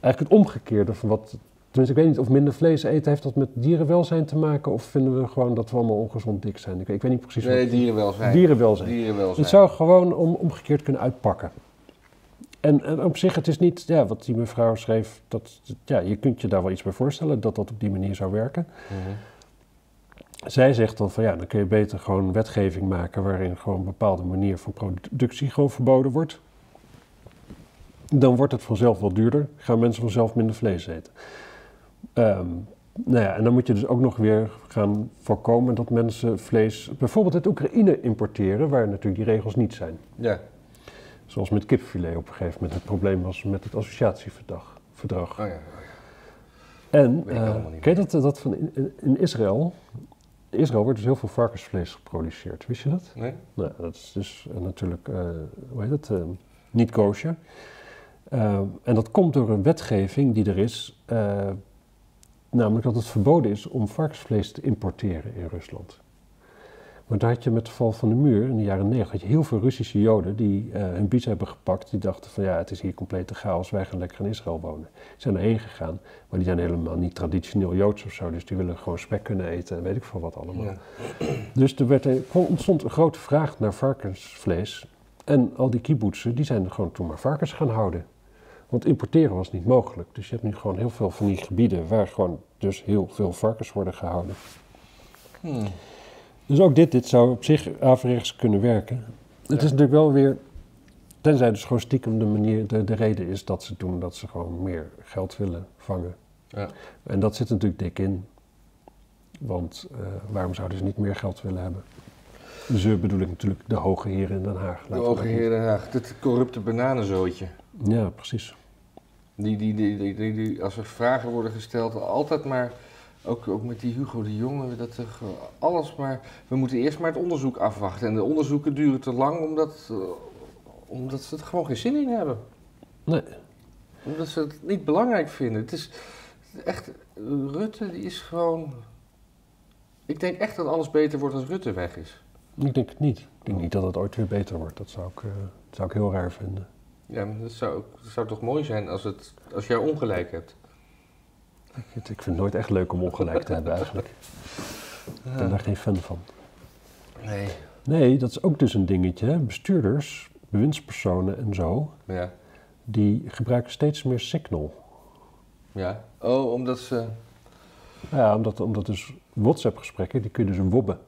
Eigenlijk het omgekeerde van wat... Tenminste, ik weet niet of minder vlees eten heeft dat met dierenwelzijn te maken... of vinden we gewoon dat we allemaal ongezond dik zijn? Ik weet, ik weet niet precies nee, wat... Nee, dierenwelzijn. Dierenwelzijn. dierenwelzijn. Het zou gewoon om, omgekeerd kunnen uitpakken. En, en op zich, het is niet, ja, wat die mevrouw schreef, dat, ja, je kunt je daar wel iets bij voorstellen, dat dat op die manier zou werken. Mm-hmm. Zij zegt dan van, ja, dan kun je beter gewoon wetgeving maken waarin gewoon een bepaalde manier van productie gewoon verboden wordt. Dan wordt het vanzelf wel duurder, gaan mensen vanzelf minder vlees eten. Um, nou ja, en dan moet je dus ook nog weer gaan voorkomen dat mensen vlees, bijvoorbeeld uit Oekraïne importeren, waar natuurlijk die regels niet zijn. Ja. Zoals met kipfilet op een gegeven moment het probleem was met het associatieverdrag. Verdrag. Oh ja, oh ja. En, uh, ken je dat, dat van in, in Israël in Israël wordt dus heel veel varkensvlees geproduceerd. Wist je dat? Nee. Nou, dat is dus uh, natuurlijk, uh, hoe heet het, uh, niet kosher. Uh, en dat komt door een wetgeving die er is, uh, namelijk dat het verboden is om varkensvlees te importeren in Rusland. Maar daar had je met de val van de muur in de jaren negentig, had je heel veel Russische Joden die uh, hun bies hebben gepakt. Die dachten van ja, het is hier complete chaos, wij gaan lekker in Israël wonen. Die zijn erheen gegaan, maar die zijn helemaal niet traditioneel Joods of zo. Dus die willen gewoon spek kunnen eten en weet ik veel wat allemaal. Ja. Dus er, werd, er ontstond een grote vraag naar varkensvlees. En al die kibbutzen, die zijn er gewoon toen maar varkens gaan houden. Want importeren was niet mogelijk. Dus je hebt nu gewoon heel veel van die gebieden waar gewoon dus heel veel varkens worden gehouden. Hmm. Dus ook dit, dit zou op zich averechts kunnen werken. Ja. Het is natuurlijk wel weer, tenzij dus gewoon stiekem de manier, de, de reden is dat ze doen dat ze gewoon meer geld willen vangen. Ja. En dat zit natuurlijk dik in. Want uh, waarom zouden ze niet meer geld willen hebben? Ze bedoel ik natuurlijk de hoge heren in Den Haag. De hoge heren in Den Haag, dit corrupte bananenzootje. Ja, precies. Die, die, die, die, die, die, als er vragen worden gesteld, altijd maar... Ook, ook met die Hugo de Jonge, dat er alles maar... We moeten eerst maar het onderzoek afwachten. En de onderzoeken duren te lang omdat, uh, omdat ze er gewoon geen zin in hebben. Nee. Omdat ze het niet belangrijk vinden. Het is echt... Rutte die is gewoon... Ik denk echt dat alles beter wordt als Rutte weg is. Ik denk het niet. Ik denk niet dat het ooit weer beter wordt. Dat zou ik, uh, dat zou ik heel raar vinden. Ja, maar dat zou, dat zou toch mooi zijn als, het, als jij ongelijk hebt. Ik vind het nooit echt leuk om ongelijk te hebben eigenlijk. Ja. Ik ben daar geen fan van. Nee. Nee, dat is ook dus een dingetje. Hè? Bestuurders, bewindspersonen en zo, ja. Die gebruiken steeds meer Signal. Ja, oh, omdat ze... Ja, omdat, omdat dus WhatsApp-gesprekken, die kun je dus wobben.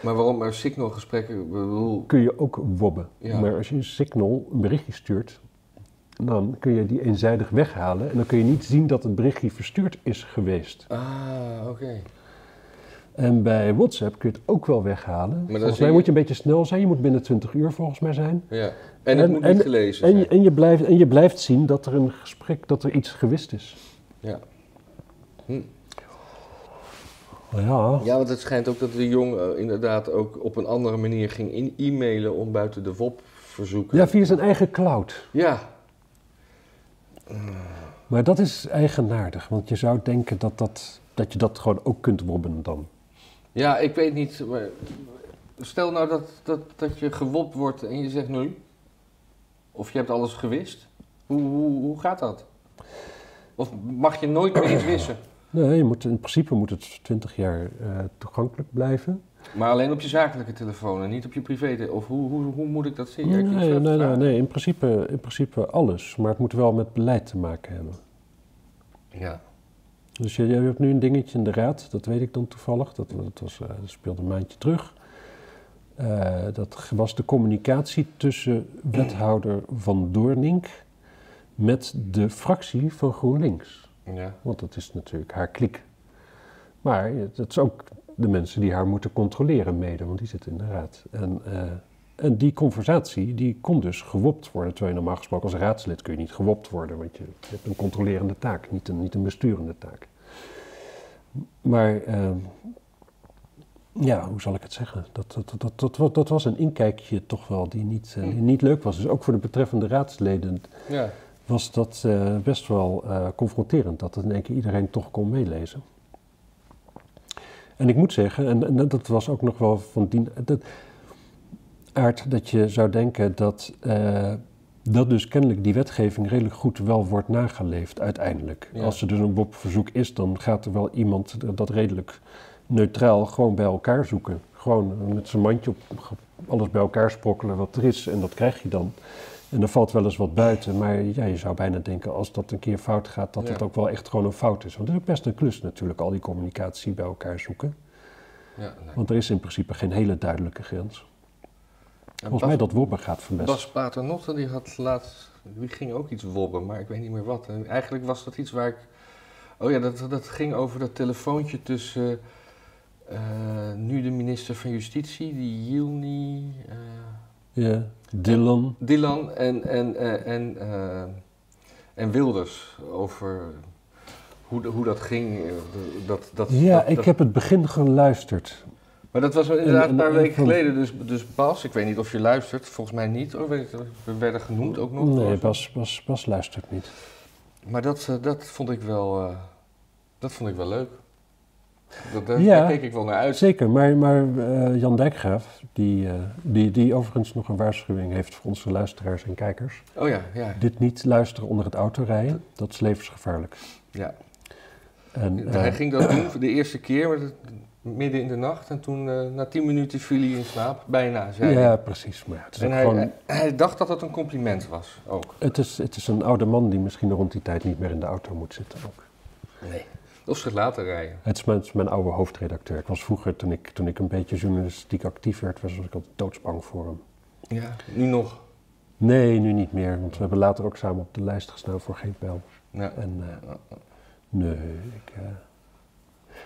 Maar waarom maar Signal-gesprekken... Bedoel... Kun je ook wobben. Ja. Maar als je een Signal een berichtje stuurt... Dan kun je die eenzijdig weghalen en dan kun je niet zien dat het berichtje verstuurd is geweest. Ah, oké. Okay. En bij WhatsApp kun je het ook wel weghalen. Maar volgens mij je... moet je een beetje snel zijn, je moet binnen twintig uur volgens mij zijn. Ja, en, en het moet en, niet gelezen en, zijn. En, en, je blijft, en je blijft zien dat er een gesprek, dat er iets gewist is. Ja. Hm. Ja. Ja, want het schijnt ook dat de jongen inderdaad ook op een andere manier ging e-mailen om buiten de W O P verzoeken. Ja, via zijn eigen cloud. Ja. Maar dat is eigenaardig, want je zou denken dat, dat, dat je dat gewoon ook kunt wobben dan. Ja, ik weet niet, maar stel nou dat, dat, dat je gewopt wordt en je zegt nu, of je hebt alles gewist, hoe, hoe, hoe gaat dat? Of mag je nooit meer iets wissen? Nee, je moet, in principe moet het twintig jaar uh, toegankelijk blijven. Maar alleen op je zakelijke telefoon en niet op je privé? Of hoe, hoe, hoe moet ik dat zien? Nee, nee, nee, nee, nee. In, principe, in principe alles. Maar het moet wel met beleid te maken hebben. Ja. Dus je, je hebt nu een dingetje in de raad, dat weet ik dan toevallig. Dat, dat, was, dat speelde een maandje terug. Uh, dat was de communicatie tussen wethouder Van Doornink met de fractie van GroenLinks. Ja. Want dat is natuurlijk haar kliek. Maar dat is ook... de mensen die haar moeten controleren mede, want die zitten in de raad. En, uh, en die conversatie, die kon dus gewopt worden. Terwijl je normaal gesproken als raadslid kun je niet gewopt worden, want je hebt een controlerende taak, niet een, niet een besturende taak. Maar, uh, ja, hoe zal ik het zeggen? Dat, dat, dat, dat, dat, dat was een inkijkje toch wel die niet, uh, die niet leuk was. Dus ook voor de betreffende raadsleden ja. was dat uh, best wel uh, confronterend, dat in één keer iedereen toch kon meelezen. En ik moet zeggen, en, en dat was ook nog wel van die dat, aard dat je zou denken dat, uh, dat dus kennelijk die wetgeving redelijk goed wel wordt nageleefd uiteindelijk. Ja. Als er dus een W O P-verzoek is, dan gaat er wel iemand dat redelijk neutraal gewoon bij elkaar zoeken. Gewoon met zijn mandje op alles bij elkaar sprokkelen wat er is en dat krijg je dan. En er valt wel eens wat buiten, maar ja, je zou bijna denken als dat een keer fout gaat, dat ja. het ook wel echt gewoon een fout is. Want het is best een klus natuurlijk, al die communicatie bij elkaar zoeken. Ja, nee. Want er is in principe geen hele duidelijke grens. En Volgens Bas, mij dat wobben gaat vermessen. Bas Paternotte, die had laatst, die ging ook iets wobben, maar ik weet niet meer wat. En eigenlijk was dat iets waar ik, oh ja, dat, dat ging over dat telefoontje tussen uh, nu de minister van Justitie, die Yilni... Uh, ja. Dylan. Dylan en, en, en, en, uh, en Wilders over Hoe, hoe dat ging? Dat, dat, ja, dat, ik dat... heb het begin geluisterd. Maar dat was inderdaad en, een paar en, weken en, geleden. Dus, dus Bas, ik weet niet of je luistert. Volgens mij niet. Oh, weet ik, we werden genoemd ook nog. Nee, Bas, Bas, Bas luistert niet. Maar dat, dat, vond ik wel, dat vond ik wel leuk. Dat, daar, ja, daar keek ik wel naar uit. Zeker, maar, maar uh, Jan Dijkgraaf, die, uh, die, die overigens nog een waarschuwing heeft voor onze luisteraars en kijkers. Oh ja, ja. Dit niet luisteren onder het autorijden, dat is levensgevaarlijk. Ja. En, uh, hij ging dat doen voor de eerste keer, maar dat, midden in de nacht. En toen, uh, na tien minuten, viel hij in slaap, bijna. Zei ja, hij. Precies. Maar ja, het is en hij, gewoon... hij, hij dacht dat dat een compliment was, ook. Het is, het is een oude man die misschien rond die tijd niet meer in de auto moet zitten, ook. Nee. Of zich laten rijden. Het is, mijn, het is mijn oude hoofdredacteur. Ik was vroeger, toen ik, toen ik een beetje journalistiek actief werd, was ik altijd doodsbang voor hem. Ja, nu nog? Nee, nu niet meer. Want we hebben later ook samen op de lijst gestaan voor Geen Pijl. Ja. En, uh, nee, ik, uh...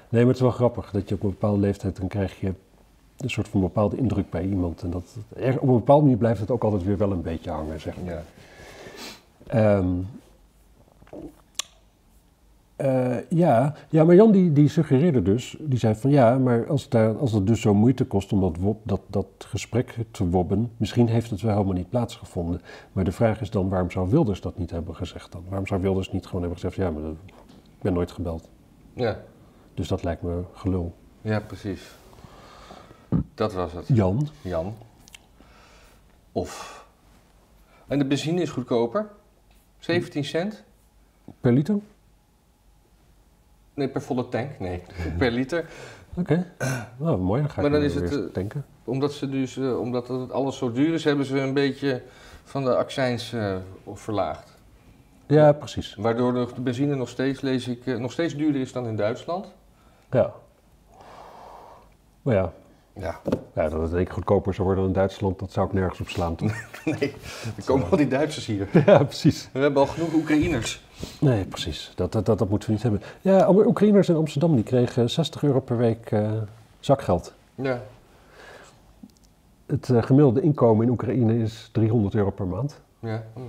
nee, maar het is wel grappig dat je op een bepaalde leeftijd, dan krijg je een soort van bepaalde indruk bij iemand. En dat, op een bepaalde manier blijft het ook altijd weer wel een beetje hangen, zeg maar. Ja. Um, Uh, ja. ja, maar Jan die, die suggereerde dus, die zei van ja, maar als het, daar, als het dus zo moeite kost om dat, wob, dat, dat gesprek te wobben, misschien heeft het wel helemaal niet plaatsgevonden. Maar de vraag is dan, waarom zou Wilders dat niet hebben gezegd dan? Waarom zou Wilders niet gewoon hebben gezegd, ja, maar ik ben nooit gebeld. Ja. Dus dat lijkt me gelul. Ja, precies. Dat was het. Jan. Jan. Of. En de benzine is goedkoper. zeventien cent. Per liter? Nee, per volle tank, nee, per liter. Oké, okay. Nou mooi, dan ga ik maar dan is het, weer tanken. Omdat, ze dus, uh, omdat het alles zo duur is, hebben ze een beetje van de accijns uh, verlaagd. Ja, precies. Waardoor de benzine nog steeds, lees ik, uh, nog steeds duurder is dan in Duitsland. Ja. Maar ja. Ja. Ja, dat het denk goedkoper zou worden dan in Duitsland, dat zou ik nergens op slaan. Nee, er komen al die Duitsers hier. Ja, precies. We hebben al genoeg Oekraïners. Nee, precies. Dat, dat, dat, dat moeten we niet hebben. Ja, Oekraïners in Amsterdam, die kregen zestig euro per week uh, zakgeld. Ja. Het uh, gemiddelde inkomen in Oekraïne is driehonderd euro per maand. Ja. Hm.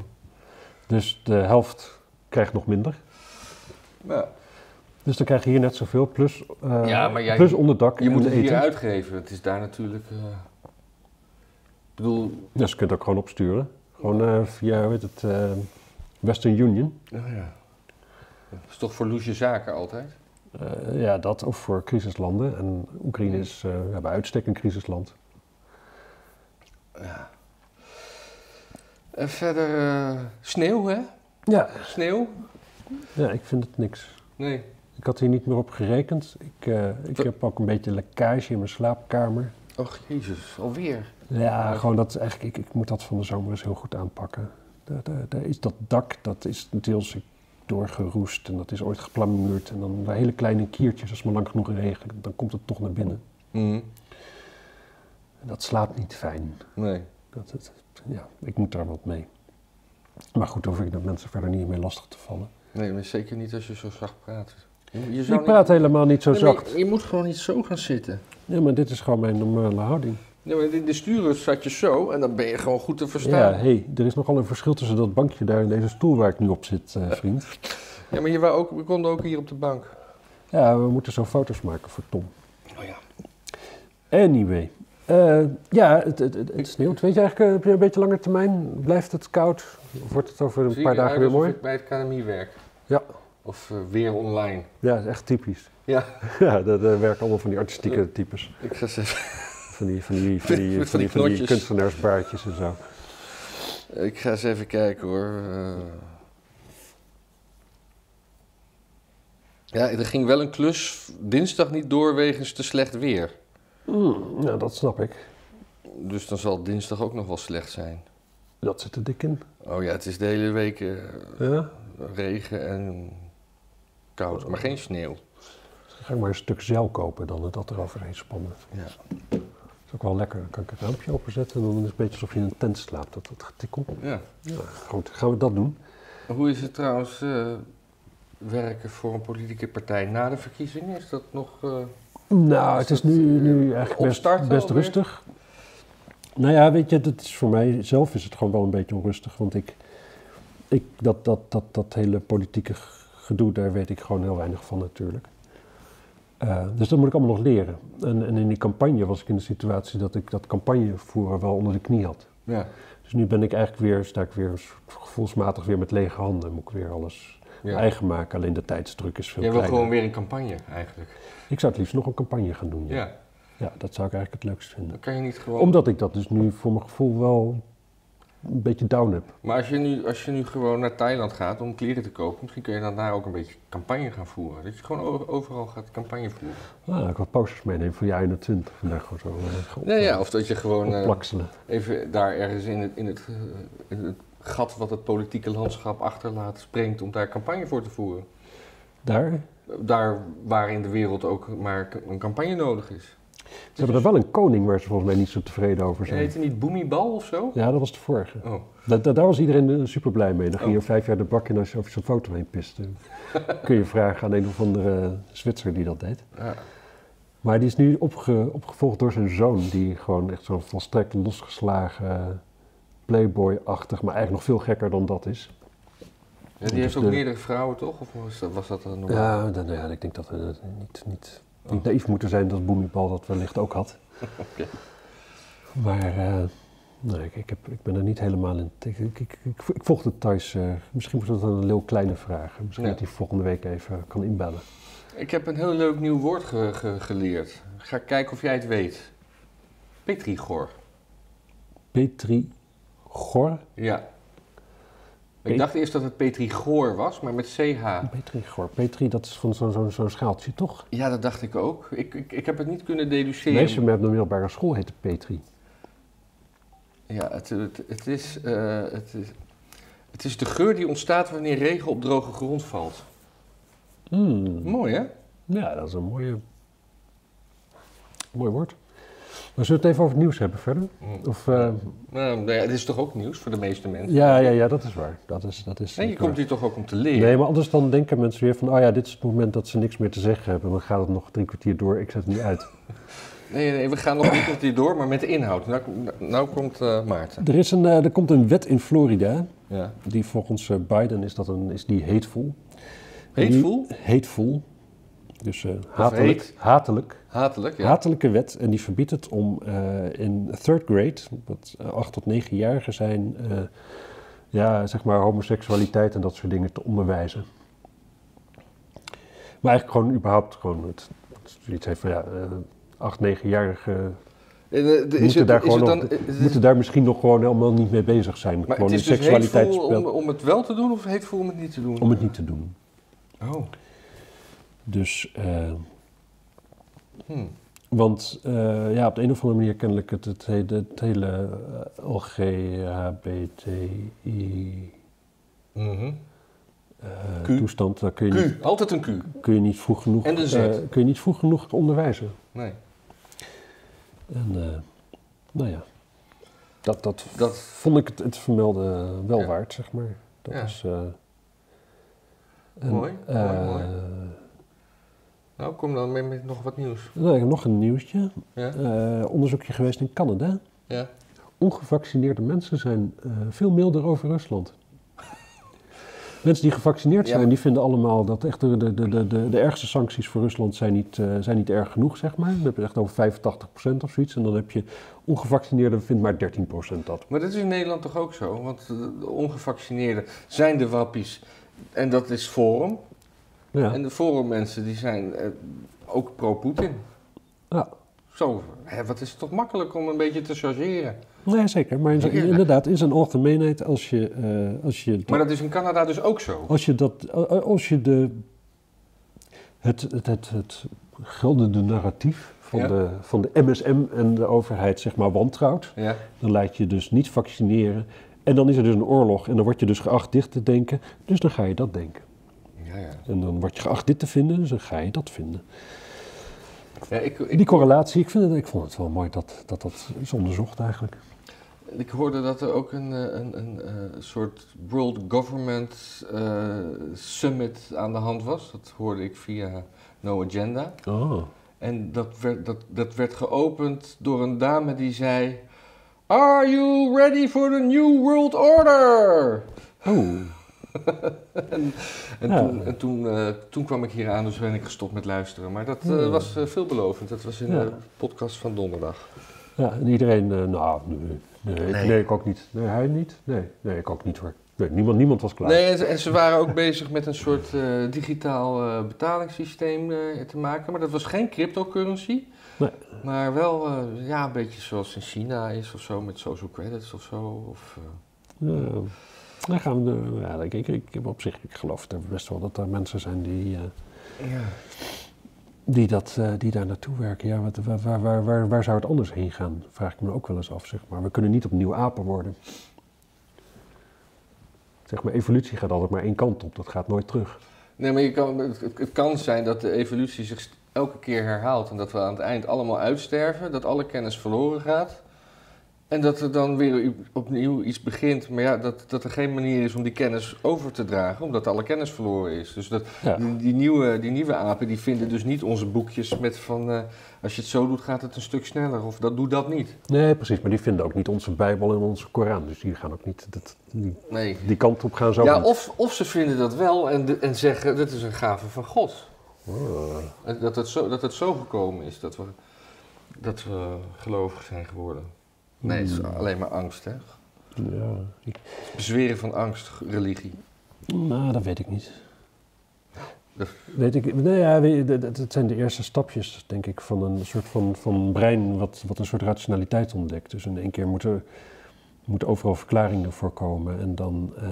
Dus de helft krijgt nog minder. Ja. Dus dan krijg je hier net zoveel, plus, uh, ja, maar jij, plus onderdak. Je en moet het eten hier uitgeven. Het is daar natuurlijk... Uh, bedoel... Ja, dus je kunt het ook gewoon opsturen. Gewoon uh, via, weet het, uh, Western Union. Oh ja. Dat is toch voor loesje zaken altijd? Uh, ja, dat of voor crisislanden. En Oekraïne is uh, bij uitstek een crisisland. Ja. En verder uh, sneeuw, hè? Ja. Sneeuw? Ja, ik vind het niks. Nee. Ik had hier niet meer op gerekend. Ik, uh, ik heb ook een beetje lekkage in mijn slaapkamer. Och, jezus, alweer? Ja, gewoon dat eigenlijk, ik, ik moet dat van de zomer eens heel goed aanpakken. Daar, daar, daar is dat dak, dat is deels doorgeroest en dat is ooit geplamuurd. En dan hele kleine kiertjes, als maar lang genoeg regent, dan komt het toch naar binnen. Mm. En dat slaat niet fijn. Nee. Dat, dat, ja, ik moet daar wat mee. Maar goed, hoef ik dat mensen verder niet mee lastig te vallen. Nee, maar zeker niet als je zo zacht praat. Je zou ik praat niet... helemaal niet zo nee, zacht. Je, je moet gewoon niet zo gaan zitten. Ja, maar dit is gewoon mijn normale houding. Nee, maar in de sturen zat je zo en dan ben je gewoon goed te verstaan. Ja, hé, hey, er is nogal een verschil tussen dat bankje daar en deze stoel waar ik nu op zit, uh, vriend. Ja, maar je wou ook, we konden ook hier op de bank. Ja, we moeten zo foto's maken voor Tom. Oh ja. Anyway. Uh, ja, het, het, het, het sneeuwt. Weet je eigenlijk, op een beetje langer termijn, blijft het koud? Of wordt het over een paar dagen weer mooi? Ik bij het K N M I werk. Ja. Of uh, weer online. Ja, dat is echt typisch. Ja. Ja, dat uh, werken allemaal van die artistieke types. Ik ga ze... Van die, van die, van die, van die, van die kunstenaarsbaardjes en zo. Ik ga eens even kijken hoor. Uh... Ja, er ging wel een klus dinsdag niet door wegens te slecht weer. Mm, nou, dat snap ik. Dus dan zal dinsdag ook nog wel slecht zijn. Dat zit er dik in. Oh ja, het is de hele week uh, ja? regen en koud, maar geen sneeuw. Dus dan ga ik maar een stuk zeil kopen dan en dat eroverheen spannen. Ja. Dat is ook wel lekker. Dan kan ik het raampje openzetten en dan is het een beetje alsof je in een tent slaapt. Dat, dat getikkelt. Ja. Ja. Goed, gaan we dat doen. Hoe is het trouwens uh, werken voor een politieke partij na de verkiezingen? Is dat nog... Uh... Nou, het is nu, nu eigenlijk best, best rustig. Nou ja, weet je, dat is voor mij zelf is het gewoon wel een beetje onrustig. Want ik, ik dat, dat, dat, dat hele politieke gedoe, daar weet ik gewoon heel weinig van natuurlijk. Uh, dus dat moet ik allemaal nog leren. En, en in die campagne was ik in de situatie dat ik dat campagnevoeren wel onder de knie had. Ja. Dus nu ben ik eigenlijk weer, sta ik weer gevoelsmatig weer met lege handen. Moet ik weer alles ja. eigen maken. Alleen de tijdsdruk is veel kleiner. Jij wil gewoon weer een campagne eigenlijk? Ik zou het liefst nog een campagne gaan doen. Ja, ja. ja dat zou ik eigenlijk het leukst vinden. Dan kan je niet gewoon... Omdat ik dat dus nu voor mijn gevoel wel een beetje down heb. Maar als je nu, als je nu gewoon naar Thailand gaat om kleren te kopen, misschien kun je dan daar ook een beetje campagne gaan voeren. Dat je gewoon overal gaat campagne voeren. Nou, dan kan ik wat posters meenemen voor je eenentwintig vandaag gewoon zo. Op, ja, ja, of dat je gewoon uh, even daar ergens in het, in, het, in het gat wat het politieke landschap achterlaat springt om daar campagne voor te voeren. Daar? Daar waar in de wereld ook maar een campagne nodig is. Ze hebben er wel een koning waar ze volgens mij niet zo tevreden over zijn. Heet hij niet Boemibal of zo? Ja, dat was de vorige. Oh. Da- da- daar was iedereen super blij mee. Dan ging oh. je vijf jaar de bak in als je over zo'n foto heen pist. Kun je vragen aan een of andere Zwitser die dat deed. Ja. Maar die is nu opge- opgevolgd door zijn zoon, die gewoon echt zo'n volstrekt losgeslagen playboy-achtig, maar eigenlijk nog veel gekker dan dat is. Ja, die heeft dus ook de... meerdere vrouwen, toch? Of was dat, was dat normaal? Ja, dan, ja, ik denk dat we dat niet... niet... Oh. Niet naïef moeten zijn dat Boemibal dat wellicht ook had. Okay. Maar uh, nee, ik, ik, heb, ik ben er niet helemaal in. Ik, ik, ik, ik, ik volg het thuis. Uh, misschien moet ik dat een Lil' Kleine vragen. Misschien ja. dat hij volgende week even kan inbellen. Ik heb een heel leuk nieuw woord ge, ge, geleerd. Ga kijken of jij het weet. Petrichor. Petrichor? Ja. Ik dacht eerst dat het Petrichor was, maar met C H. Petrichor. Petri, dat is van zo'n zo, zo schaaltje, toch? Ja, dat dacht ik ook. Ik, ik, ik heb het niet kunnen deduceren. Meisje met de middelbare school heette Petri. Ja, het, het, het, is, uh, het, is, het is de geur die ontstaat wanneer regen op droge grond valt. Mm. Mooi, hè? Ja, dat is een mooie, mooi woord. Maar zullen we het even over het nieuws hebben verder? Of, uh... nou, het is toch ook nieuws voor de meeste mensen? Ja, ja, ja, dat is waar. Dat is, dat is en je waar. Komt hier toch ook om te leren? Nee, maar anders dan denken mensen weer van... oh ja, dit is het moment dat ze niks meer te zeggen hebben. Dan gaat het nog drie kwartier door, ik zet het niet uit. nee, nee, we gaan nog drie kwartier door, maar met de inhoud. Nou, nou komt uh, Maarten. Er, is een, uh, er komt een wet in Florida. Ja. Die volgens uh, Biden is, dat een, is die hateful. Hateful? Hateful. Dus uh, hatelijk, hatelijk, hatelijk, ja. hatelijke wet. En die verbiedt het om uh, in third grade, wat acht tot negenjarigen zijn, uh, ja, zeg maar homoseksualiteit en dat soort dingen te onderwijzen. Maar eigenlijk gewoon überhaupt gewoon het, zoiets heeft van ja, uh, acht, negenjarigen... moeten daar misschien nog gewoon helemaal niet mee bezig zijn. Maar het is dus hateful om, om het wel te doen of hateful om het niet te doen? Om het niet te doen. Oh. Dus, uh, hmm. want uh, ja, op de een of andere manier kennelijk het, het, het, het hele uh, L G H B T I mm-hmm. uh, toestand, daar kun je Q. Niet, altijd een Q. Kun je niet vroeg genoeg, en uh, kun je niet vroeg genoeg onderwijzen. Nee. En uh, nou ja, dat, dat, dat vond ik het, het vermelden wel ja. waard, zeg maar. Dat ja. is, uh, en, mooi, uh, mooi, mooi. Nou, kom dan mee met nog wat nieuws. Nou, ik heb nog een nieuwtje. Ja? Uh, onderzoekje geweest in Canada. Ja. Ongevaccineerde mensen zijn uh, veel milder over Rusland. mensen die gevaccineerd zijn, ja. die vinden allemaal dat echt de, de, de, de, de ergste sancties voor Rusland zijn niet, uh, zijn niet erg genoeg, zeg maar. Dan heb je echt over vijfentachtig procent of zoiets. En dan heb je ongevaccineerden, vindt maar dertien procent dat. Maar dat is in Nederland toch ook zo? Want de ongevaccineerden zijn de wappies. En dat is Forum. Ja. En de Forum-mensen die zijn eh, ook pro-Poetin. Ja. Zo, hè, wat is het toch makkelijk om een beetje te chargeren? Nee, zeker. Maar in zijn, inderdaad, in zijn algemeenheid, als je... Uh, als je maar dat is in Canada dus ook zo? Als je, dat, als je de, het, het, het, het, het geldende narratief van, ja. de, van de M S M en de overheid, zeg maar, wantrouwt... Ja. Dan laat je dus niet vaccineren. En dan is er dus een oorlog en dan word je dus geacht dicht te denken. Dus dan ga je dat denken. Ja, ja. En dan word je geacht dit te vinden, dus dan ga je dat vinden. Ja, ik, ik, die correlatie, ik, vind het, ik vond het wel mooi dat, dat dat is onderzocht eigenlijk. Ik hoorde dat er ook een, een, een, een soort World Government uh, Summit aan de hand was. Dat hoorde ik via No Agenda. Oh. En dat werd, dat, dat werd geopend door een dame die zei... Are you ready for the new world order? Oh. en en, ja. toen, en toen, uh, toen kwam ik hier aan, dus ben ik gestopt met luisteren. Maar dat uh, was uh, veelbelovend. Dat was in ja. de podcast van donderdag. Ja, en iedereen, uh, nou, nee, nee, nee. nee, ik ook niet. Nee, hij niet. Nee, nee ik ook niet hoor. Nee, niemand, niemand was klaar. Nee, en ze, en ze waren ook bezig met een soort uh, digitaal uh, betalingssysteem uh, te maken. Maar dat was geen cryptocurrency. Nee. Maar wel uh, ja, een beetje zoals in China is of zo, met social credits of zo. Of, uh, ja, daar gaan we de, ja, ik, ik, ik heb op zich, ik geloof het best wel dat er mensen zijn die, uh, ja. die, dat, uh, die daar naartoe werken. Ja, wat, waar, waar, waar, waar, waar zou het anders heen gaan? Vraag ik me ook wel eens af, zeg maar. We kunnen niet opnieuw apen worden. Zeg maar, evolutie gaat altijd maar één kant op, dat gaat nooit terug. Nee, maar je kan, het, het kan zijn dat de evolutie zich elke keer herhaalt en dat we aan het eind allemaal uitsterven, dat alle kennis verloren gaat en dat er dan weer opnieuw iets begint, maar ja, dat, dat er geen manier is om die kennis over te dragen, omdat alle kennis verloren is. Dus dat, ja. die, die, nieuwe, die nieuwe apen die vinden dus niet onze boekjes met van uh, als je het zo doet gaat het een stuk sneller of dat, doe dat niet. Nee, precies, maar die vinden ook niet onze Bijbel en onze Koran, dus die gaan ook niet dat, die, nee. die kant op gaan zo. Ja, of, of ze vinden dat wel en, de, en zeggen dat is een gave van God. Oh. Dat, het zo, dat het zo gekomen is dat we, dat we gelovig zijn geworden. Nee, het is alleen maar angst, hè? Ja. Ik... Bezweren van angst, religie. Nou, dat weet ik niet. Dat... Weet ik, nee, ja, het zijn de eerste stapjes, denk ik, van een soort van, van brein wat, wat een soort rationaliteit ontdekt. Dus in één keer moeten, moeten overal verklaringen voorkomen en dan... Uh,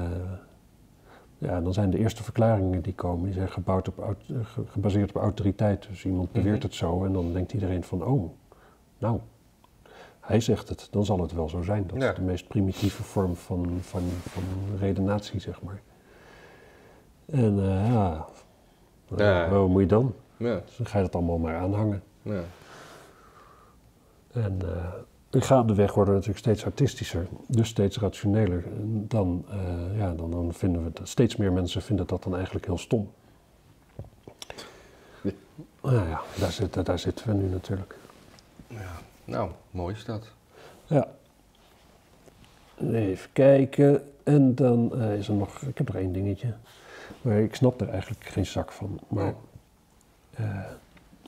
Ja, dan zijn de eerste verklaringen die komen, die zijn gebouwd op, gebaseerd op autoriteit. Dus iemand beweert het zo en dan denkt iedereen van, oh, nou, hij zegt het, dan zal het wel zo zijn. Dat ja. is de meest primitieve vorm van, van, van redenatie, zeg maar. En uh, ja, ja. Hoe moet je dan? Ja. Dus dan ga je dat allemaal maar aanhangen. Ja. En uh, gaandeweg worden we natuurlijk steeds artistischer, dus steeds rationeler dan... Uh, Ja, dan, dan vinden we dat steeds meer mensen vinden dat dan eigenlijk heel stom. Ja. Nou ja, daar, zit, daar zitten we nu natuurlijk. Ja, nou, mooi is dat. Ja. Even kijken. En dan uh, is er nog... Ik heb nog één dingetje. Maar ik snap er eigenlijk geen zak van. Maar uh,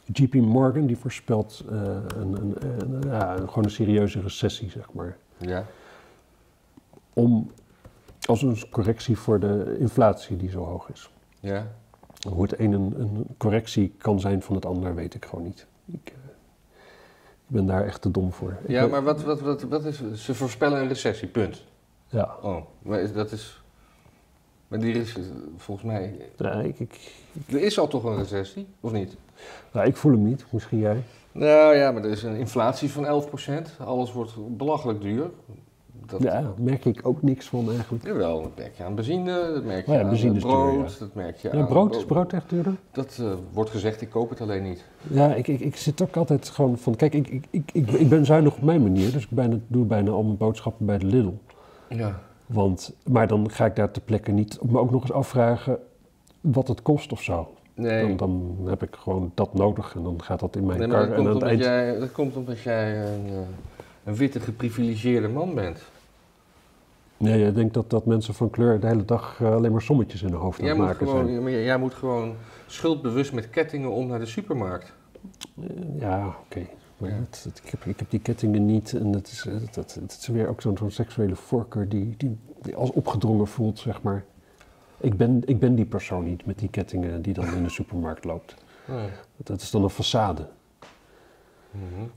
J P Morgan, die voorspelt uh, een, een, een, ja, gewoon een serieuze recessie, zeg maar. Ja. Om... Als een correctie voor de inflatie die zo hoog is. Ja. Hoe het een, een, een correctie kan zijn van het ander, weet ik gewoon niet. Ik, uh, ik ben daar echt te dom voor. Ja, weet... maar wat, wat, wat, wat is... Ze voorspellen een recessie, punt. Ja. Oh, maar is, dat is... Maar die is volgens mij... Ja, ik, ik, ik... Er is al toch een recessie, of niet? Nou, ik voel hem niet. Misschien jij? Nou ja, maar er is een inflatie van elf procent. Alles wordt belachelijk duur. Dat... Ja, daar merk ik ook niks van eigenlijk. Jawel, dat merk je aan benzine, dat merk je ja, aan brood, duur, ja. dat merk je ja, aan... Brood, is brood echt duurder? Dat uh, wordt gezegd, ik koop het alleen niet. Ja, ik, ik, ik zit ook altijd gewoon van... Kijk, ik, ik, ik, ik, ik ben zuinig op mijn manier, dus ik bijna, doe bijna al mijn boodschappen bij de Lidl. Ja. Want, maar dan ga ik daar ter plekke niet... Maar ook nog eens afvragen wat het kost of zo. Nee. Dan, dan heb ik gewoon dat nodig en dan gaat dat in mijn nee, kar. Dat, en komt en eind... jij, dat komt omdat jij een, een witte geprivilegeerde man bent. Nee, jij denkt dat, dat mensen van kleur de hele dag uh, alleen maar sommetjes in hun hoofd aan het maken gewoon, zijn. Maar jij, jij moet gewoon schuldbewust met kettingen om naar de supermarkt. Uh, ja, oké. Okay. Maar ja. Het, het, ik, heb, ik heb die kettingen niet en dat is, het, het, het is weer ook zo'n, zo'n seksuele voorkeur die, die, die als opgedrongen voelt, zeg maar. Ik ben, ik ben die persoon niet met die kettingen die dan in de supermarkt loopt. Nee. Dat is dan een façade. Mm-hmm.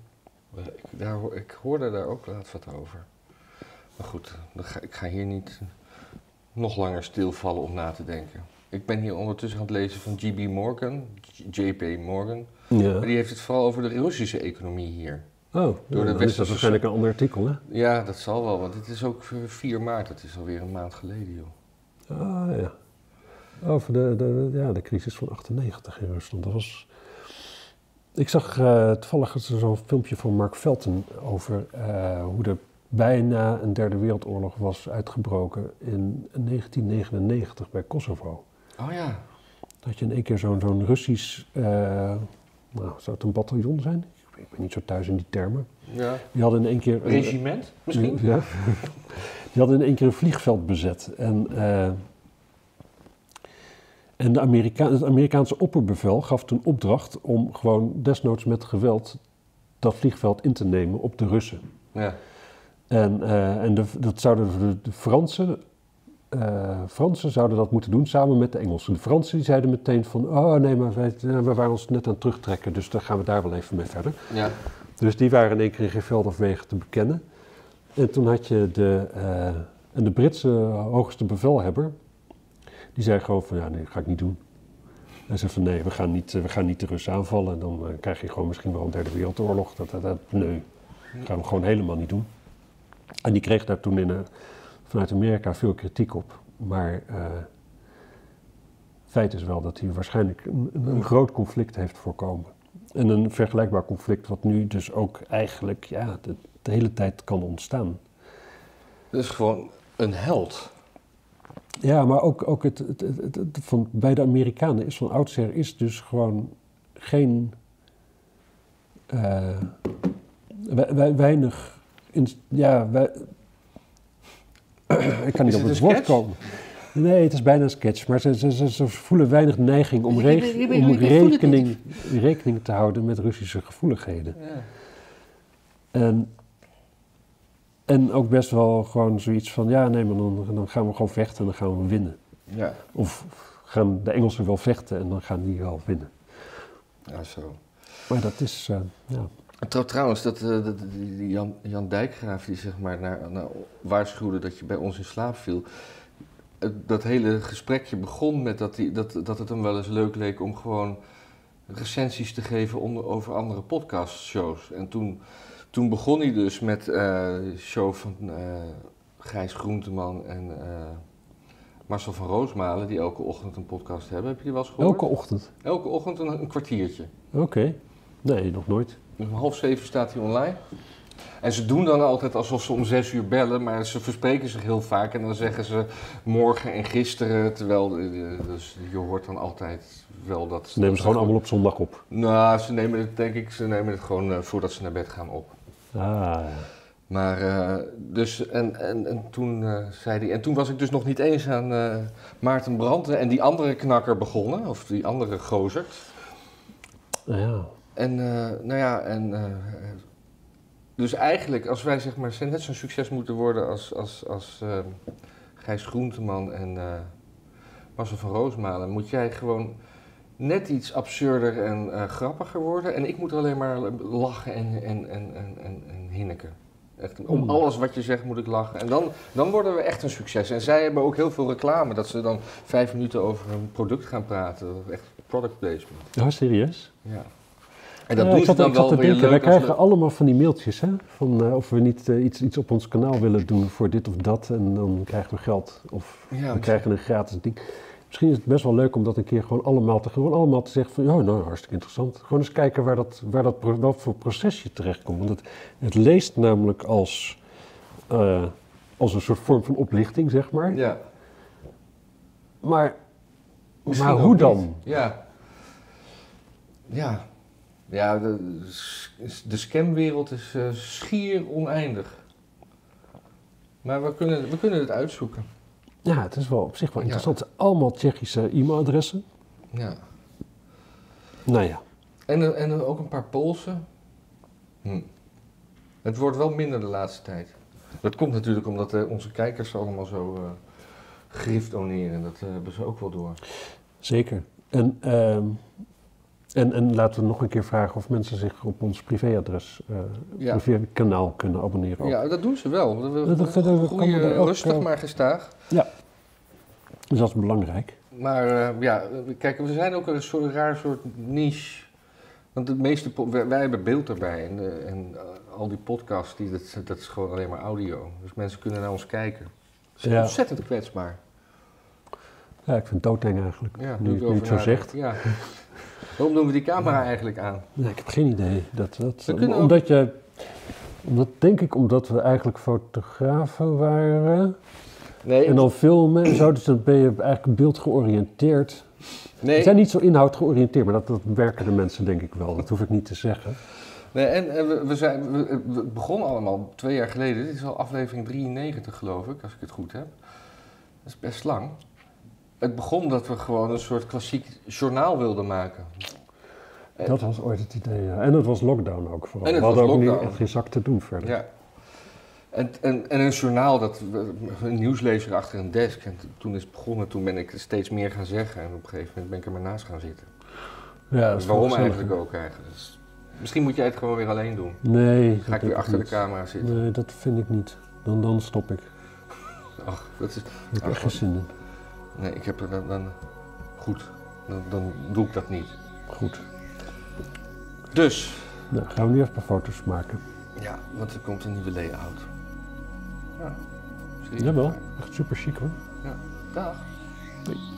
Ik, daar, ik hoorde daar ook laatst wat over. Maar goed, ga, ik ga hier niet nog langer stilvallen om na te denken. Ik ben hier ondertussen aan het lezen van J P Morgan. Ja. Maar die heeft het vooral over de Russische economie hier. Oh, Door ja, de is dat waarschijnlijk een ander artikel, hè? Ja, dat zal wel, want het is ook vier maart. Dat is alweer een maand geleden, joh. Ah, ja. Over de, de, ja, de crisis van achtennegentig in Rusland. Dat was... Ik zag uh, toevallig zo'n filmpje van Mark Felton over uh, hoe de... bijna een derde wereldoorlog was uitgebroken in negentien negenennegentig bij Kosovo. Oh ja. Dat je in één keer zo'n zo'n Russisch, uh, nou zou het een bataljon zijn? Ik ben niet zo thuis in die termen. Ja. Die hadden in één keer... Een, regiment misschien? Ja. Die hadden in één keer een vliegveld bezet en uh, En de Amerika- het Amerikaanse opperbevel gaf toen opdracht om gewoon desnoods met geweld dat vliegveld in te nemen op de Russen. Ja. En, uh, en de, dat zouden de, de Fransen, uh, Fransen zouden dat moeten doen samen met de Engelsen. De Fransen die zeiden meteen van, oh nee, maar wij, we waren ons net aan het terugtrekken, dus dan gaan we daar wel even mee verder. Ja. Dus die waren in één keer in geen veld of wegen te bekennen. En toen had je de, uh, en de Britse hoogste bevelhebber, die zei gewoon van, ja, nee, dat ga ik niet doen. Hij zei van, nee, we gaan niet, we gaan niet de Russen aanvallen. En dan uh, krijg je gewoon misschien wel een derde wereldoorlog. Dat, dat, dat, nee, dat gaan we gewoon helemaal niet doen. En die kreeg daar toen in, uh, vanuit Amerika veel kritiek op. Maar uh, feit is wel dat hij waarschijnlijk een, een groot conflict heeft voorkomen. En een vergelijkbaar conflict wat nu dus ook eigenlijk ja, de, de hele tijd kan ontstaan. Dat is gewoon een held. Ja, maar ook, ook het, het, het, het, het van, bij de Amerikanen is van oudsher is dus gewoon geen uh, we, we, weinig in, ja, we, ik kan niet op het, het woord komen. Nee, het is bijna een sketch, maar ze, ze, ze, ze voelen weinig neiging om, reg- om rekening, rekening te houden met Russische gevoeligheden. Ja. En, en ook best wel gewoon zoiets van, ja nee, maar dan, dan gaan we gewoon vechten en dan gaan we winnen. Ja. Of gaan de Engelsen wel vechten en dan gaan die wel winnen. Ja, zo. Maar dat is, uh, ja... Trouw, trouwens, dat, uh, dat, die Jan, Jan Dijkgraaf die zeg maar naar, naar waarschuwde dat je bij ons in slaap viel... Dat hele gesprekje begon met dat, die, dat, dat het hem wel eens leuk leek om gewoon recensies te geven onder, over andere podcastshows. En toen, toen begon hij dus met een uh, show van uh, Gijs Groenteman en uh, Marcel van Roosmalen, die elke ochtend een podcast hebben. Heb je die wel eens gehoord? Elke ochtend? Elke ochtend een, een kwartiertje. Oké. Okay. Nee, nog nooit. Dus om half zeven staat hij online. En ze doen dan altijd alsof ze om zes uur bellen, maar ze verspreken zich heel vaak. En dan zeggen ze morgen en gisteren, terwijl dus je hoort dan altijd wel dat... Ze nemen dat ze gewoon goed... allemaal op zondag op? Nou, ze nemen het denk ik, ze nemen het gewoon uh, voordat ze naar bed gaan op. Ah, ja. Maar uh, dus, en, en, en toen uh, zei hij, en toen was ik dus nog niet eens aan uh, Maarten Branden en die andere knakker begonnen, of die andere gozert. Ja. En, uh, nou ja, en... Uh, Dus eigenlijk, als wij zeg maar net zo'n succes moeten worden als, als, als uh, Gijs Groenteman en uh, Marcel van Roosmalen, moet jij gewoon net iets absurder en uh, grappiger worden. En ik moet alleen maar lachen en, en, en, en, en hinniken. Echt, om alles wat je zegt moet ik lachen. En dan, dan worden we echt een succes. En zij hebben ook heel veel reclame, dat ze dan vijf minuten over hun product gaan praten. Echt product placement. Ja, serieus? Ja. En dat ja, doen ik zat, ze dan ik wel zat te weer denken, wij krijgen we... allemaal van die mailtjes, hè? Van uh, of we niet uh, iets, iets op ons kanaal willen doen voor dit of dat en dan krijgen we geld of ja, we krijgen een gratis ding. Misschien is het best wel leuk om dat een keer gewoon allemaal te, gewoon allemaal te zeggen van, ja, nou, hartstikke interessant. Gewoon eens kijken waar dat, waar dat, dat voor procesje terechtkomt. Want het, het leest namelijk als, uh, als een soort vorm van oplichting, zeg maar. Ja. Maar, maar hoe dan? Niet. Ja. Ja. Ja, de, de scamwereld is uh, schier oneindig. Maar we kunnen, we kunnen het uitzoeken. Ja, het is wel op zich wel interessant. Ja. Allemaal Tsjechische e-mailadressen. Ja. Nou ja. En, en ook een paar Poolse. Hm. Het wordt wel minder de laatste tijd. Dat komt natuurlijk omdat uh, onze kijkers allemaal zo uh, grift doneren. Dat uh, hebben ze ook wel door. Zeker. En... Uh... En, en laten we nog een keer vragen of mensen zich op ons privéadres, uh, ja. privékanaal kunnen abonneren. Ook. Ja, dat doen ze wel. We, we, dat, dat, we goeie, rustig ook, maar gestaag. Ja, dus dat is belangrijk. Maar uh, ja, kijk, we zijn ook een soort, raar soort niche. Want de meeste, wij, wij hebben beeld erbij en, uh, en uh, al die podcasts, die, dat, dat is gewoon alleen maar audio. Dus mensen kunnen naar ons kijken. Het is ja. ontzettend kwetsbaar. Ja, ik vind het doodeng eigenlijk, ja, nu, nu je het zo zegt. Ja. Waarom doen we die camera ja. eigenlijk aan? Nee, ik heb geen idee. Dat, dat, we om, omdat ook... je, omdat, denk ik omdat we eigenlijk fotografen waren. Nee, en dan filmen en zo, dus dan ben je eigenlijk beeldgeoriënteerd. Nee. We zijn niet zo inhoud georiënteerd, maar dat, dat werken de mensen denk ik wel. Dat hoef ik niet te zeggen. Nee, en, en we, we, zijn, we, we begonnen allemaal twee jaar geleden. Dit is al aflevering drieënnegentig geloof ik, als ik het goed heb. Dat is best lang. het begon dat we gewoon een soort klassiek journaal wilden maken. Dat was ooit het idee, ja. En het was lockdown ook vooral. En het we was hadden lockdown. Ook niet geen zak te doen verder. Ja. En, en, en een journaal, dat, een nieuwslezer achter een desk. En toen is het begonnen, toen ben ik steeds meer gaan zeggen. En op een gegeven moment ben ik er maar naast gaan zitten. Ja, dat is waarom eigenlijk ook eigenlijk. Dus misschien moet jij het gewoon weer alleen doen. Nee. Ga ik weer achter niet. de camera zitten. Nee, dat vind ik niet. Dan, dan stop ik. Ach, dat is... Ik heb echt geen zin in. Nee, ik heb er dan... dan goed, dan, dan doe ik dat niet. Goed. Dus. Nou, gaan we nu even een paar foto's maken. Ja, want er komt een nieuwe layout. Ja. Jawel, echt super chic hoor. Ja, dag. Doei.